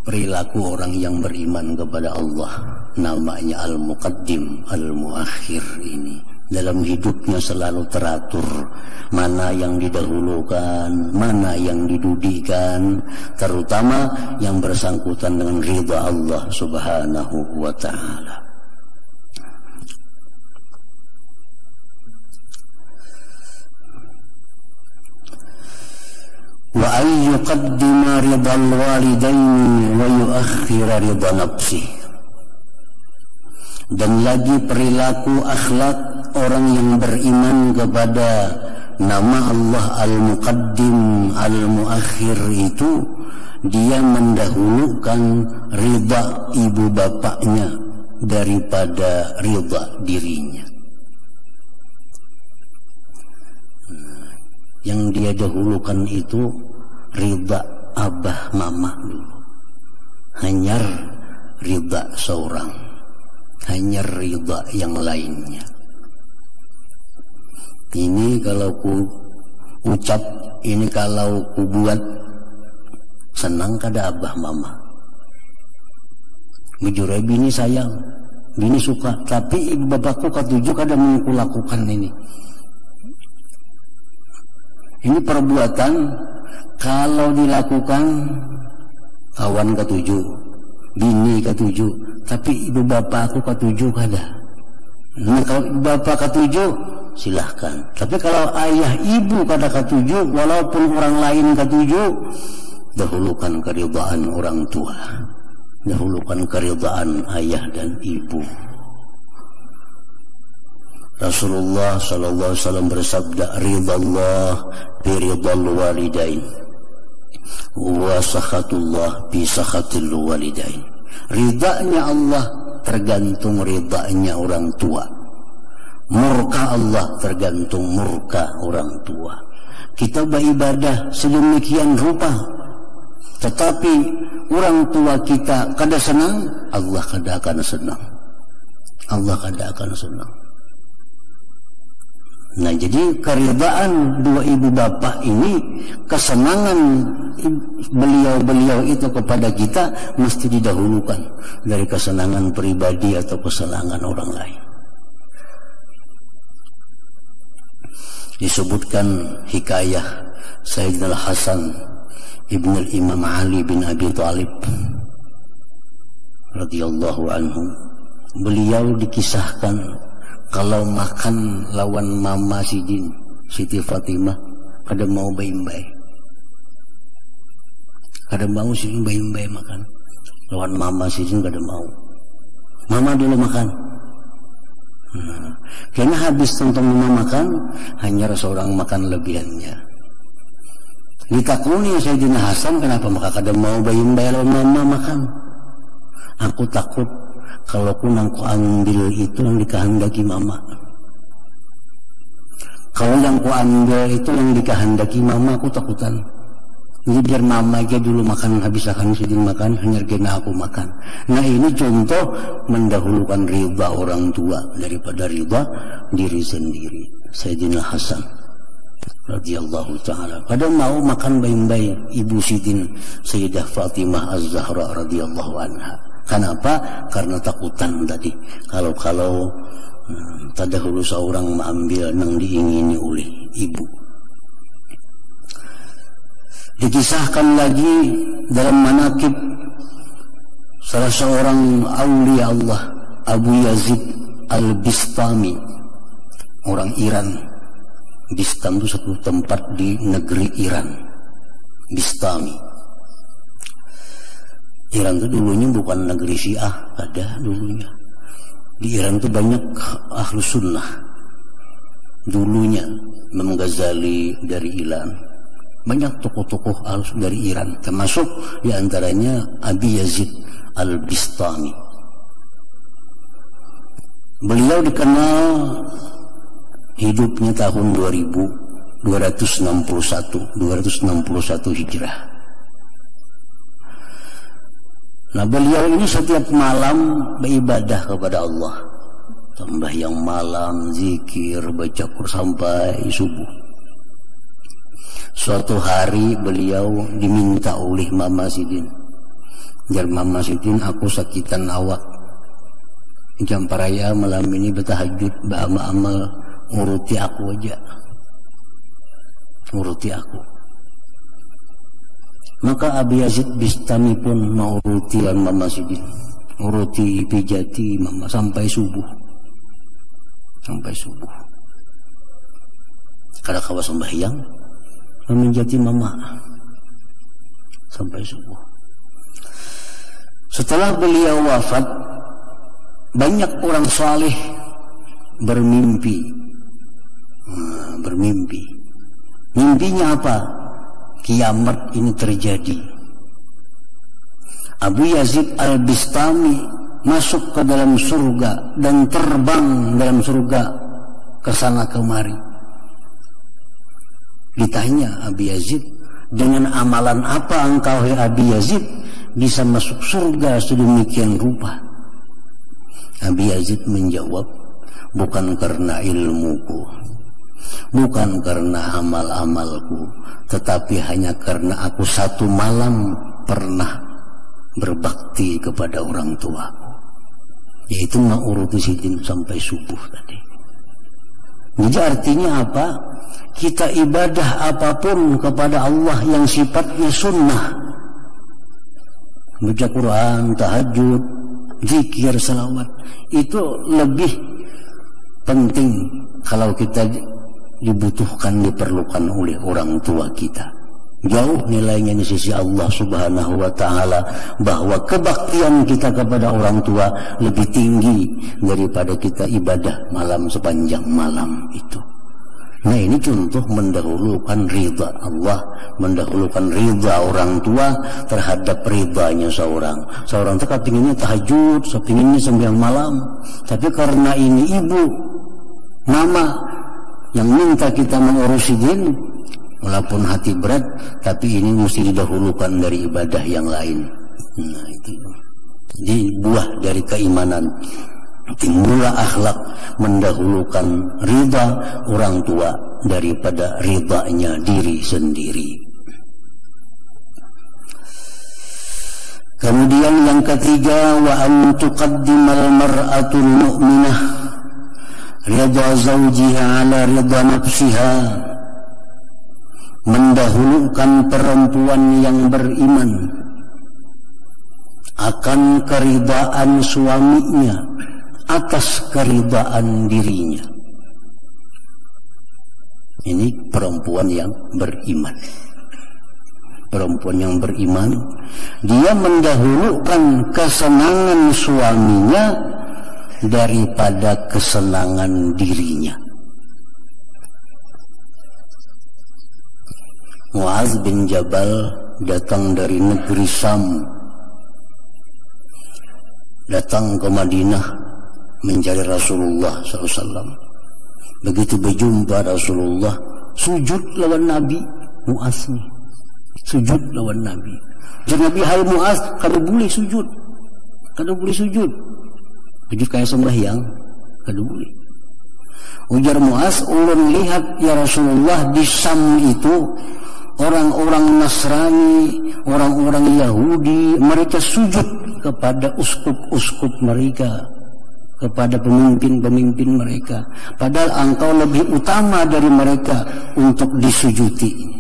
perilaku orang yang beriman kepada Allah. Namanya Al Muqadim, Al Muakhir ini. Dalam hidupnya selalu teratur, mana yang didahulukan, mana yang didudukan, terutama yang bersangkutan dengan ridha Allah Subhanahu wa ta'ala. Wa ay yuqaddima ridhal walidaini wa yuakhkhira ridha nafsihi. Dan lagi perilaku akhlak orang yang beriman kepada nama Allah Al-Muqaddim Al-Muakhir itu, dia mendahulukan ridha ibu bapaknya daripada ridha dirinya. Yang dia dahulukan itu ridha abah mama dulu. Hanyar ridha seorang, hanyar ridha yang lainnya. Ini kalau ku ucap, ini kalau ku buat, senang kada abah mama. Bujur bini sayang, bini suka, tapi ibu bapakku katuju kada mengku lakukan ini. Ini perbuatan kalau dilakukan kawan katuju, bini katuju, tapi ibu bapakku katuju kada. Nah, kalau bapak katuju silahkan, tapi kalau ayah ibu kada katuju, walaupun orang lain katuju, dahulukan keridhaan orang tua, dahulukan keridhaan ayah dan ibu. Rasulullah sallallahu alaihi wasallam bersabda, ridallah bi ridal walidain wa sakhatullah bi sakhatil walidain. Ridhanya Allah tergantung ridhanya orang tua. Murka Allah tergantung murka orang tua. Kita beribadah sedemikian rupa, tetapi orang tua kita kada senang, Allah kada akan senang. Allah kada akan senang. Nah, jadi keridhaan dua ibu bapak ini, kesenangan beliau-beliau itu kepada kita mesti didahulukan dari kesenangan pribadi atau kesenangan orang lain. disebutkan hikayah Sayyidina Hasan ibnu Imam Ali bin Abi Thalib radhiyallahu anhu. Beliau dikisahkan kalau makan lawan mama Siti Fatimah kada mau baimbai, kada mau sidin baimbai makan lawan mama sidin, kada mau, mama dulu makan. Karena habis tentang mama makan, hanya seorang makan lebihannya. Ditakuni Sayyidina Hasan, kenapa maka kada mau baimbai lawan mama makan? Aku takut kalau aku nangku ambil itu yang dikehendaki mama. Kalau yang ku ambil itu yang dikehendaki mama, aku takutan. Jadi biar mama aja dulu makan, habis akan sedih makan, hanya kena aku makan. Nah, ini contoh mendahulukan riba orang tua daripada riba diri sendiri. Sayyidina Hasan radhiyallahu ta'ala pada mau makan bayi-bayi ibu Sayyidah Fatimah Az-Zahra radhiyallahu anha. Kenapa? Karena takutan tadi. Kalau tadahulu seorang mengambil yang diingini oleh ibu. Dikisahkan lagi dalam manaqib salah seorang awliya Allah, Abu Yazid Al-Bistami, orang Iran. Bistam itu satu tempat di negeri Iran. Bistami Iran itu dulunya bukan negeri Syiah, ada dulunya di Iran itu banyak ahlu sunnah. Dulunya Imam Ghazali dari Iran, banyak tokoh-tokoh dari Iran, termasuk diantaranya Abi Yazid Al-Bistami. Beliau dikenal hidupnya tahun 261 Hijrah. Nah, beliau ini setiap malam beribadah kepada Allah, tambah yang malam zikir, baca Quran sampai subuh. Suatu hari beliau diminta oleh Mama Sidin, biar Mama Sidin, aku sakitan awak jam paraya malam ini bertahajud, beramal-amal, uruti aku aja, uruti aku. Maka Abi Yazid Bistami pun mau uruti dan mama sidin, uruti pijati mama sampai subuh, sampai subuh. Karena kawa sembahyang meminjati mama sampai subuh. Setelah beliau wafat, banyak orang saleh bermimpi. Bermimpi. Mimpinya apa? Kiamat ini terjadi. Abu Yazid Al-Bistami masuk ke dalam surga dan terbang dalam surga ke sana kemari. Ditanya Abu Yazid, dengan amalan apa engkau hai Abu Yazid bisa masuk surga sedemikian rupa? Abu Yazid menjawab, bukan karena ilmuku, bukan karena amal-amalku, tetapi hanya karena aku satu malam pernah berbakti kepada orang tuaku, yaitu ma'uruti sidin sampai subuh tadi. Jadi artinya apa? Kita ibadah apapun kepada Allah yang sifatnya sunnah, baca Quran, tahajud, zikir, salawat, itu lebih penting kalau kita dibutuhkan, diperlukan oleh orang tua kita. Jauh nilainya di sisi Allah Subhanahu wa ta'ala, bahwa kebaktian kita kepada orang tua lebih tinggi daripada kita ibadah malam sepanjang malam itu. Nah, ini contoh mendahulukan ridha Allah, mendahulukan ridha orang tua terhadap ridhanya seorang. Seorang itu kepinginnya tahajud, kepinginnya sembahyang malam, tapi karena ini ibu, mama yang minta kita mengurus izin, walaupun hati berat, tapi ini mesti didahulukan dari ibadah yang lain. Nah, itu jadi buah dari keimanan. Timbullah akhlak mendahulukan ridha orang tua daripada ridhanya diri sendiri. Kemudian yang ketiga, wa an tuqaddimal mar'atul mu'minah Ridha zawjiha ala ridha nafsiha, mendahulukan perempuan yang beriman akan keridhaan suaminya atas keridhaan dirinya. Ini perempuan yang beriman. Perempuan yang beriman, dia mendahulukan kesenangan suaminya daripada kesenangan dirinya. Muaz bin Jabal datang dari negeri Syam, datang ke Madinah mencari Rasulullah SAW. Begitu berjumpa Rasulullah, sujud lawan Nabi. Muaz ini sujud lawan Nabi. Jadi Nabi, "Hai Muaz, kada boleh sujud, kada boleh sujud. Sujud kayak sembahyang, kada boleh." Ujar Muaz, "Ulun lihat ya Rasulullah, di Sam itu orang-orang Nasrani, orang-orang Yahudi, mereka sujud kepada uskup-uskup mereka, kepada pemimpin-pemimpin mereka. Padahal engkau lebih utama dari mereka untuk disujuti."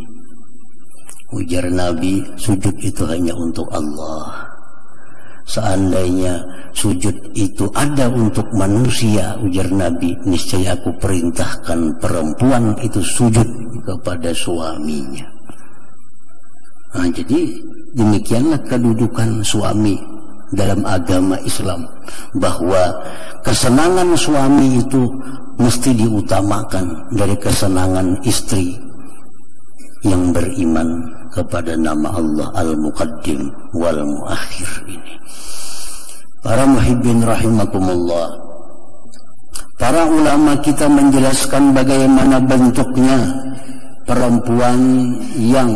Ujar Nabi, "Sujud itu hanya untuk Allah. Seandainya sujud itu ada untuk manusia," ujar Nabi, "niscaya aku perintahkan perempuan itu sujud kepada suaminya." Nah, jadi demikianlah kedudukan suami dalam agama Islam, bahwa kesenangan suami itu mesti diutamakan dari kesenangan istri yang beriman kepada nama Allah Al Muqadim wal Muakhir ini. Para muhibbin rahimakumullah, para ulama kita menjelaskan bagaimana bentuknya perempuan yang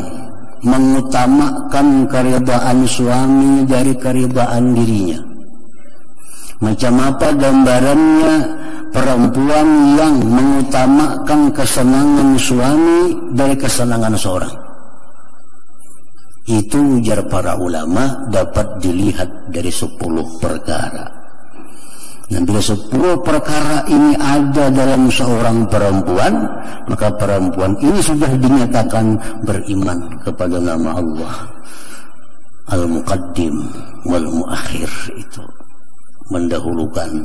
mengutamakan keridaan suami dari keridaan dirinya. Macam apa gambarannya perempuan yang mengutamakan kesenangan suami dari kesenangan seorang? Itu, ujar para ulama, dapat dilihat dari 10 perkara. Dan bila 10 perkara ini ada dalam seorang perempuan, maka perempuan ini sudah dinyatakan beriman kepada nama Allah Al-Muqaddim wal-Muakhir itu, mendahulukan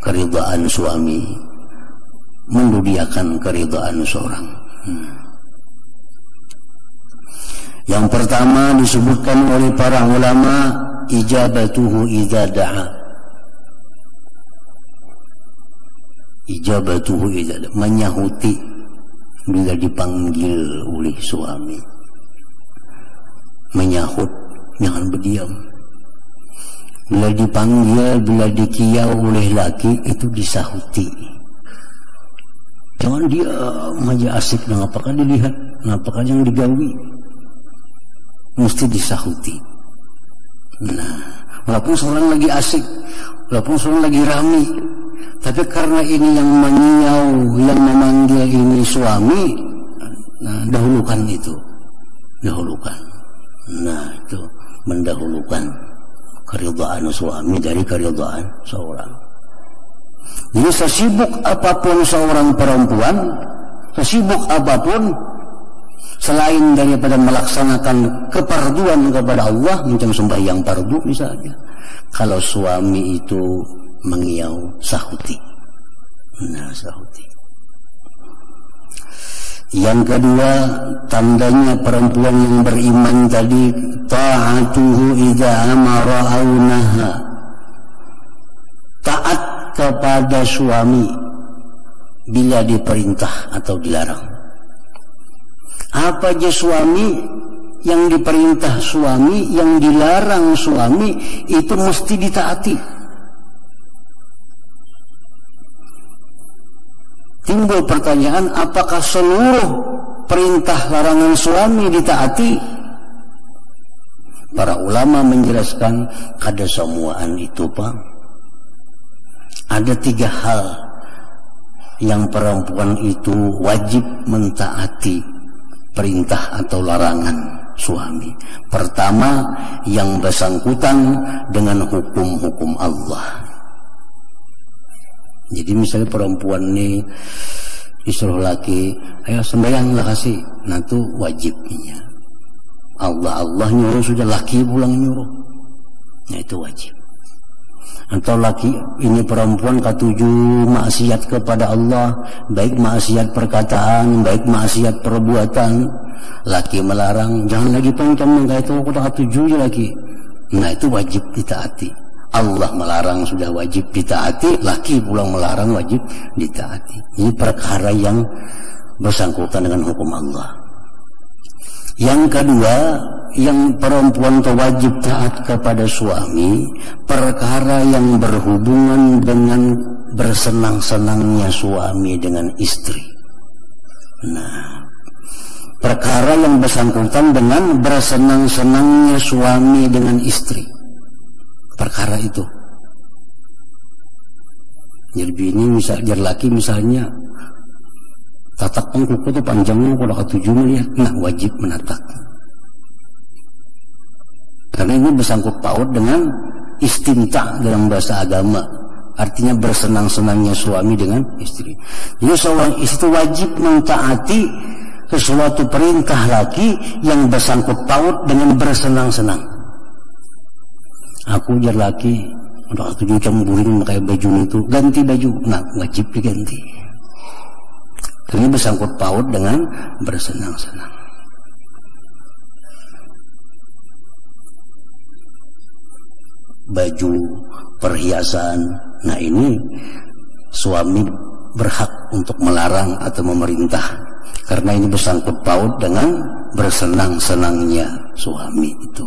keridhaan suami, menduliakan keridhaan seorang. Yang pertama disebutkan oleh para ulama, ijabatuhu idza da'a. Ijabatuhu idza da'a, menyahuti bila dipanggil oleh suami. Menyahut, jangan berdiam. Bila dipanggil, bila dikiau oleh laki, itu disahuti. Jangan diam aja asik, ngapakah dilihat, ngapakah yang digawi. Mesti disahuti. Nah, walaupun seorang lagi asik, walaupun seorang lagi rame, tapi karena ini yang mengiau, yang memanggil ini suami, nah, dahulukan itu, dahulukan. Nah, itu mendahulukan keridhaan suami dari keridhaan seorang. Jadi sesibuk apapun seorang perempuan, sesibuk apapun, selain daripada melaksanakan keparduan kepada Allah, macam sembahyang pardu misalnya, kalau suami itu mengiau, sahuti. Nah, sahuti. Yang kedua, tandanya perempuan yang beriman tadi, ta'atuhu idza amara aw naha, taat kepada suami bila diperintah atau dilarang. Apa aja suami yang diperintah suami, yang dilarang suami, itu mesti ditaati. Timbul pertanyaan, apakah seluruh perintah larangan suami ditaati? Para ulama menjelaskan, kada semuaan itu, Pak. Ada 3 hal yang perempuan itu wajib mentaati perintah atau larangan suami. Pertama, yang bersangkutan dengan hukum-hukum Allah. Jadi misalnya perempuan nih disuruh laki, ayo sembayanglah kasih, nah itu wajibnya. Allah nyuruh sudah, laki pulang nyuruh, nah itu wajib. Atau laki ini perempuan ketujuh maksiat kepada Allah, baik maksiat perkataan, baik maksiat perbuatan, laki melarang, jangan lagi pengkam enggak itu aku tak tujuh aja lagi, nah itu wajib ditaati. Allah melarang sudah wajib ditaati, laki pulang melarang wajib ditaati. Ini perkara yang bersangkutan dengan hukum Allah. Yang kedua, yang perempuan wajib taat kepada suami, perkara yang berhubungan dengan bersenang-senangnya suami dengan istri. Nah, perkara yang bersangkutan dengan bersenang-senangnya suami dengan istri, perkara itu. Jadi bini misalnya, laki misalnya tatak kuku itu panjangnya kalau ketujuh melihat, nah wajib menatak. Karena ini bersangkut paut dengan istimta dalam bahasa agama, artinya bersenang-senangnya suami dengan istri. Jadi seorang istri wajib mentaati sesuatu perintah laki yang bersangkut paut dengan bersenang-senang. Aku ujar laki, udah ketujuh cemburin pakai baju itu, ganti baju, nah wajib diganti. Ini bersangkut paut dengan bersenang-senang. Baju, perhiasan, nah ini suami berhak untuk melarang atau memerintah, karena ini bersangkut paut dengan bersenang-senangnya suami itu.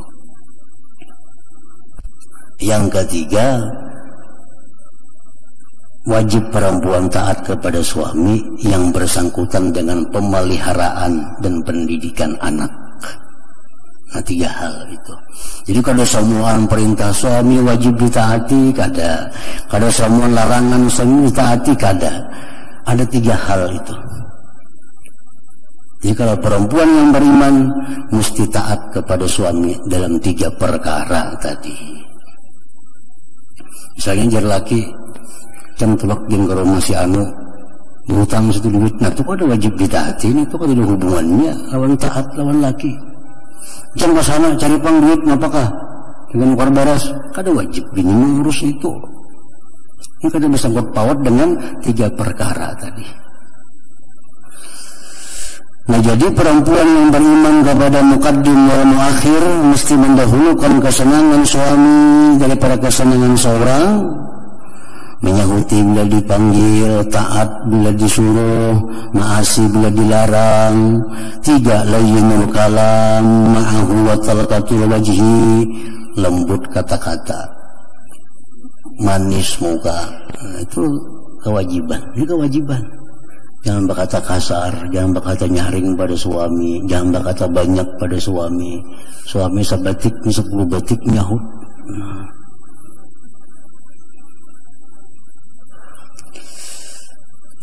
Yang ketiga, wajib perempuan taat kepada suami yang bersangkutan dengan pemeliharaan dan pendidikan anak. Nah, tiga hal itu. Jadi kalau semua perintah suami wajib ditaati, kada. Kalau semua larangan suami ditaati, kada. Ada tiga hal itu. Jadi kalau perempuan yang beriman mesti taat kepada suami dalam tiga perkara tadi. Misalnya jadi laki, jam tulak jam ke rumah si anu berhutang situ duit, nah itu ada wajib ditaati, itu kan ada hubungannya lawan taat lawan laki. Jam ke sana cari pang duit, apakah dengan ukar baras, ada wajib bini ngurus itu. Ini kada bersangkut paut dengan tiga perkara tadi. Nah, jadi perempuan yang beriman kepada muqaddim wal muakhir mesti mendahulukan kesenangan suami daripada kesenangan seorang, menyahuti bila dipanggil, taat bila disuruh, ma'asi bila dilarang, tidak layyinul kalam, ma'ahu wa talqatul wajhi, lembut kata-kata, manis muka. Nah, itu kewajiban, ini kewajiban. Jangan berkata kasar, jangan berkata nyaring pada suami, jangan berkata banyak pada suami. Suami sebatik, 10 batik nyahut. Nah,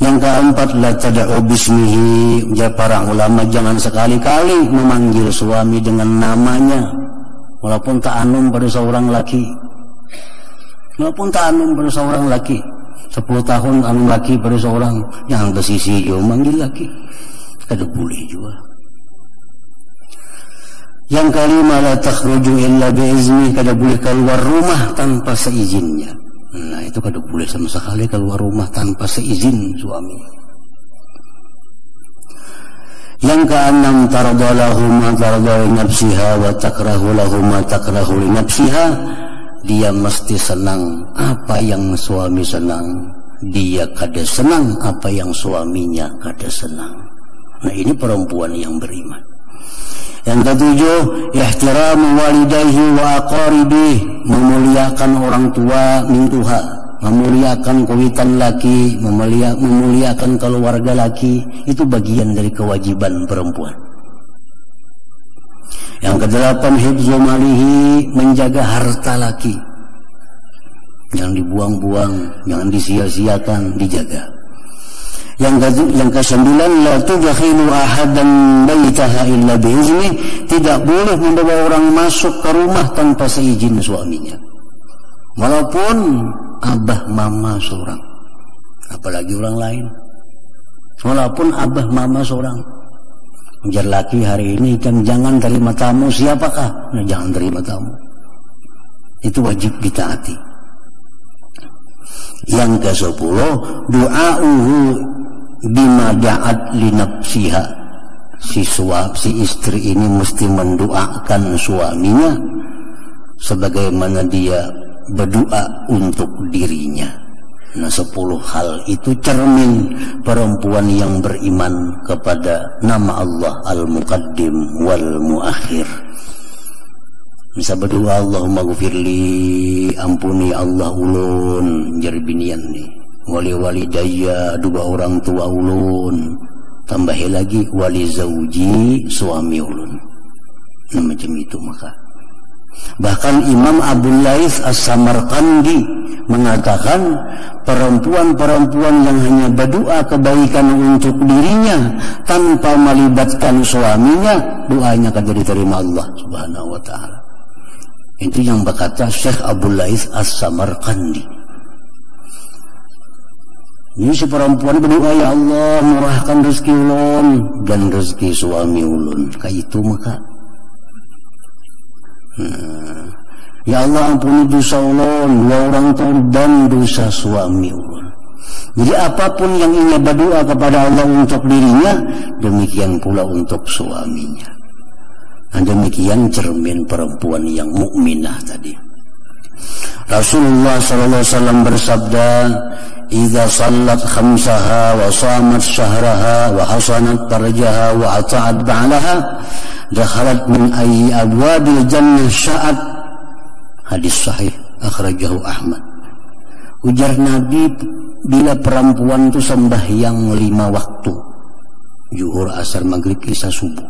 yang keempat, la tada'u bismihi. Ya, para ulama jangan sekali-kali memanggil suami dengan namanya, walaupun ta'anum pada seorang laki. 10 tahun ta'anum laki pada seorang yang bersisi juga memanggil laki, kada boleh juga. Yang kelima, la takhruju illa bi'izni. Kada boleh keluar rumah tanpa seizinnya. Nah, itu kada boleh sama sekali keluar rumah tanpa seizin suami. Yang keenam, tarda lahu ma tarda li nafsiha wa takrahu lahu ma takrahu li nafsiha. Dia mesti senang apa yang suami senang, dia kada senang apa yang suaminya kada senang. Nah, ini perempuan yang beriman. Yang ketujuh, ihtiramu walidayhi wa aqaribih. Memuliakan orang tua mintuha, memuliakan kawitan laki, memuliakan keluarga laki. Itu bagian dari kewajiban perempuan. Yang kedelapan, hifzu malihi. Menjaga harta laki, jangan dibuang-buang, jangan disia-siakan, dijaga. Yang kesembilan, la tudkhilu ahadan baitaha illa bi'izni. Tidak boleh membawa orang masuk ke rumah tanpa seizin suaminya, walaupun abah mama seorang. apalagi orang lain. Walaupun abah mama seorang, ujar laki hari ini kan jangan terima tamu, siapakah? Nah, jangan terima tamu. Itu wajib ditaati. Yang ke-10, du'a'uhu bima da'at li nafsiha. Si istri ini mesti mendoakan suaminya sebagaimana dia berdoa untuk dirinya. Nah, 10 hal itu cermin perempuan yang beriman kepada nama Allah Al Muqadim wal Muakhir. Bisa berdoa, Allahumma gufirli, ampuni Allah ulun, jarbinian nih. Wali walidayya, dua orang tua ulun. Tambahi lagi wali zauji, suami ulun. Nah, macam itu maka. Bahkan Imam Abu Lais As-Samarqandi mengatakan perempuan-perempuan yang hanya berdoa kebaikan untuk dirinya tanpa melibatkan suaminya, doanya akan diterima Allah Subhanahu wa taala. Itu yang berkata Syekh Abu Lais As-Samarqandi. Ini si perempuan berdoa, ya Allah murahkan rezeki ulun dan rezeki suami ulun. Kayak itu maka. Ya Allah ampuni dosa ulun, dua orang tua dan dosa suami ulun. Jadi apapun yang ia berdoa kepada Allah untuk dirinya, demikian pula untuk suaminya. Nah, demikian cermin perempuan yang mukminah tadi. Rasulullah SAW bersabda, "Idza sallat khamsaha wa shamat syahraha wa hasanat farjaha wa ata'at ba'laha dakhalat min ayyi abwabil jannah sya'at." Hadis sahih, akhrajahu Ahmad. Ujar Nabi, bila perempuan itu sembahyang 5 waktu, zuhur, asar, maghrib, isya, subuh,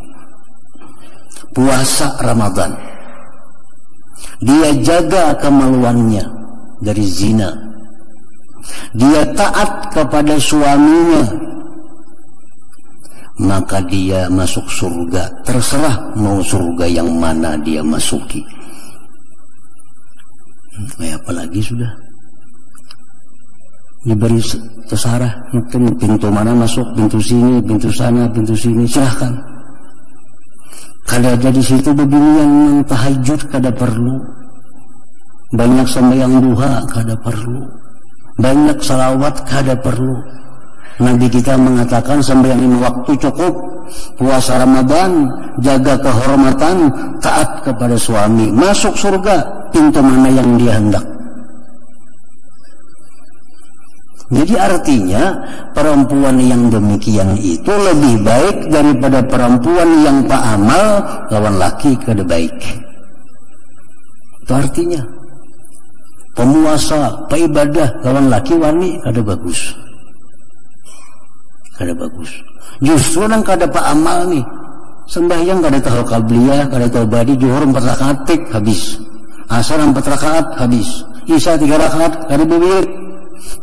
puasa Ramadan, dia jaga kemaluannya dari zina, dia taat kepada suaminya, maka dia masuk surga. Terserah mau surga yang mana dia masuki. Apalagi sudah diberi terserah, pintu mana masuk, pintu sini, pintu sana, pintu sini, silahkan. Kada ada di situ beginian yang tahajud kada perlu, banyak sembahyang duha kada perlu, banyak salawat kada perlu. Nabi kita mengatakan sembahyang 5 waktu cukup, puasa Ramadan, jaga kehormatan, taat kepada suami, masuk surga pintu mana yang dia hendak. Jadi artinya perempuan yang demikian itu lebih baik daripada perempuan yang pak amal lawan laki kada baik. Itu artinya pemuasa paibadah lawan laki wani kada bagus. Kada bagus. Justru nang kada pak amal nih, sembahyang kada tahu qabliyah, kada tahu badi, zuhur 4 rakaat habis, asar 4 rakaat habis, isya 3 rakaat kada bibir.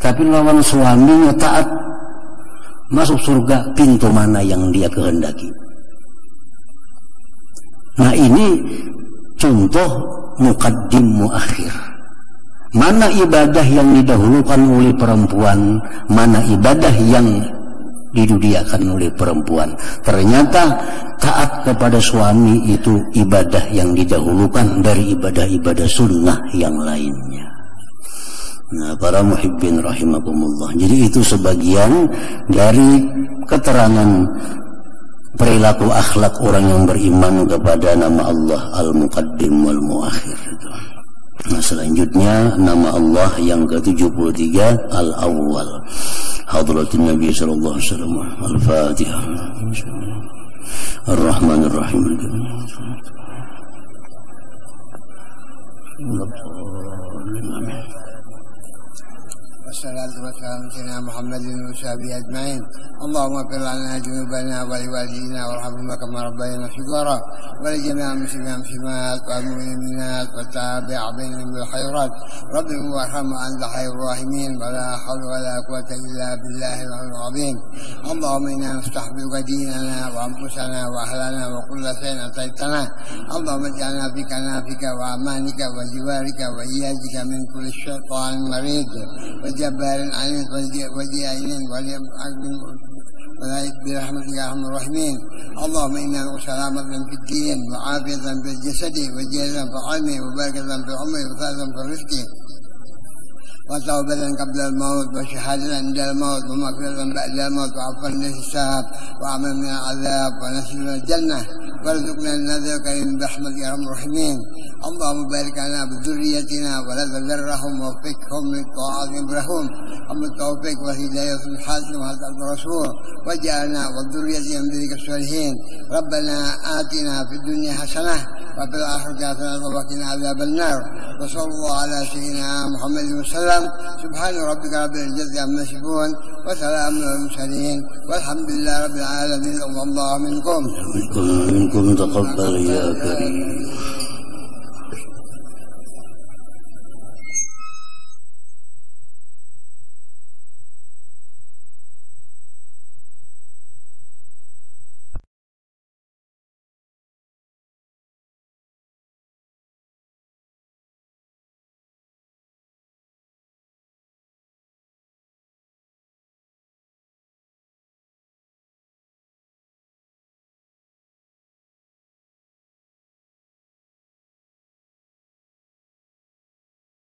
Tapi lawan suaminya taat, masuk surga pintu mana yang dia kehendaki. Nah, ini contoh muqaddim muakhir. Mana ibadah yang didahulukan oleh perempuan, mana ibadah yang didudiakan oleh perempuan. Ternyata taat kepada suami itu ibadah yang didahulukan dari ibadah-ibadah sunnah yang lainnya. Nah, para muhibbin rahimakumullah, jadi itu sebagian dari keterangan perilaku akhlak orang yang beriman kepada nama Allah Al-Muqaddim wal Muakhir. Nah, selanjutnya nama Allah yang ke-73, Al-Awwal. حضرة النبي صلى الله عليه وسلم الفاتحة الرحمن الرحيم والصلاة والسلام على محمد وصحبه أجمعين اللهم اغفر لنا ذنوبنا ولوالدينا وارحمنا كما ربينا صغارا ولجميع المسلمين والمسلمات والمؤمنات وتابع بينهم بالخيرات رب وارحم أنت خير الراحمين ولا حول ولا قوة إلا بالله العلي العظيم اللهم إنا نفتح بك ديننا وأنفسنا وأهلنا وكل شيء أعطيتنا اللهم اجعلنا في كنافك وأمانك وجوارك وإياك من كل شيطان مريض جبار عليم وذي عليم ولي برحمتك يا ارحم الراحمين. اللهم انا نسالك سلامة في الدين وعافية في الجسد وجهلا في العلم وبركة في العمر وفائزا في الرزق وتوبة قبل الموت وشهادة عند الموت ومغفرة بعد الموت وعفوا عن الحساب وعمل من العذاب ونسلنا الجنة وارزقنا النذر كريم برحمتك يا ارحم الراحمين. اللهم بارك لنا بذريتنا ولا تذرهم ووفقهم للطاعة وامرهم أم التوفيق والهداية والحسن وحسن الرسول وجعلنا وذريتنا من ذريك الصالحين. ربنا آتنا في الدنيا حسنة وفي الآخرة حسنة وقنا عذاب النار. وصلى الله على سيدنا محمد وسلم. سبحان ربك رب العزة عما يصفون وسلام على المرسلين والحمد لله رب العالمين. اللهم منكم تقبل يا كريم.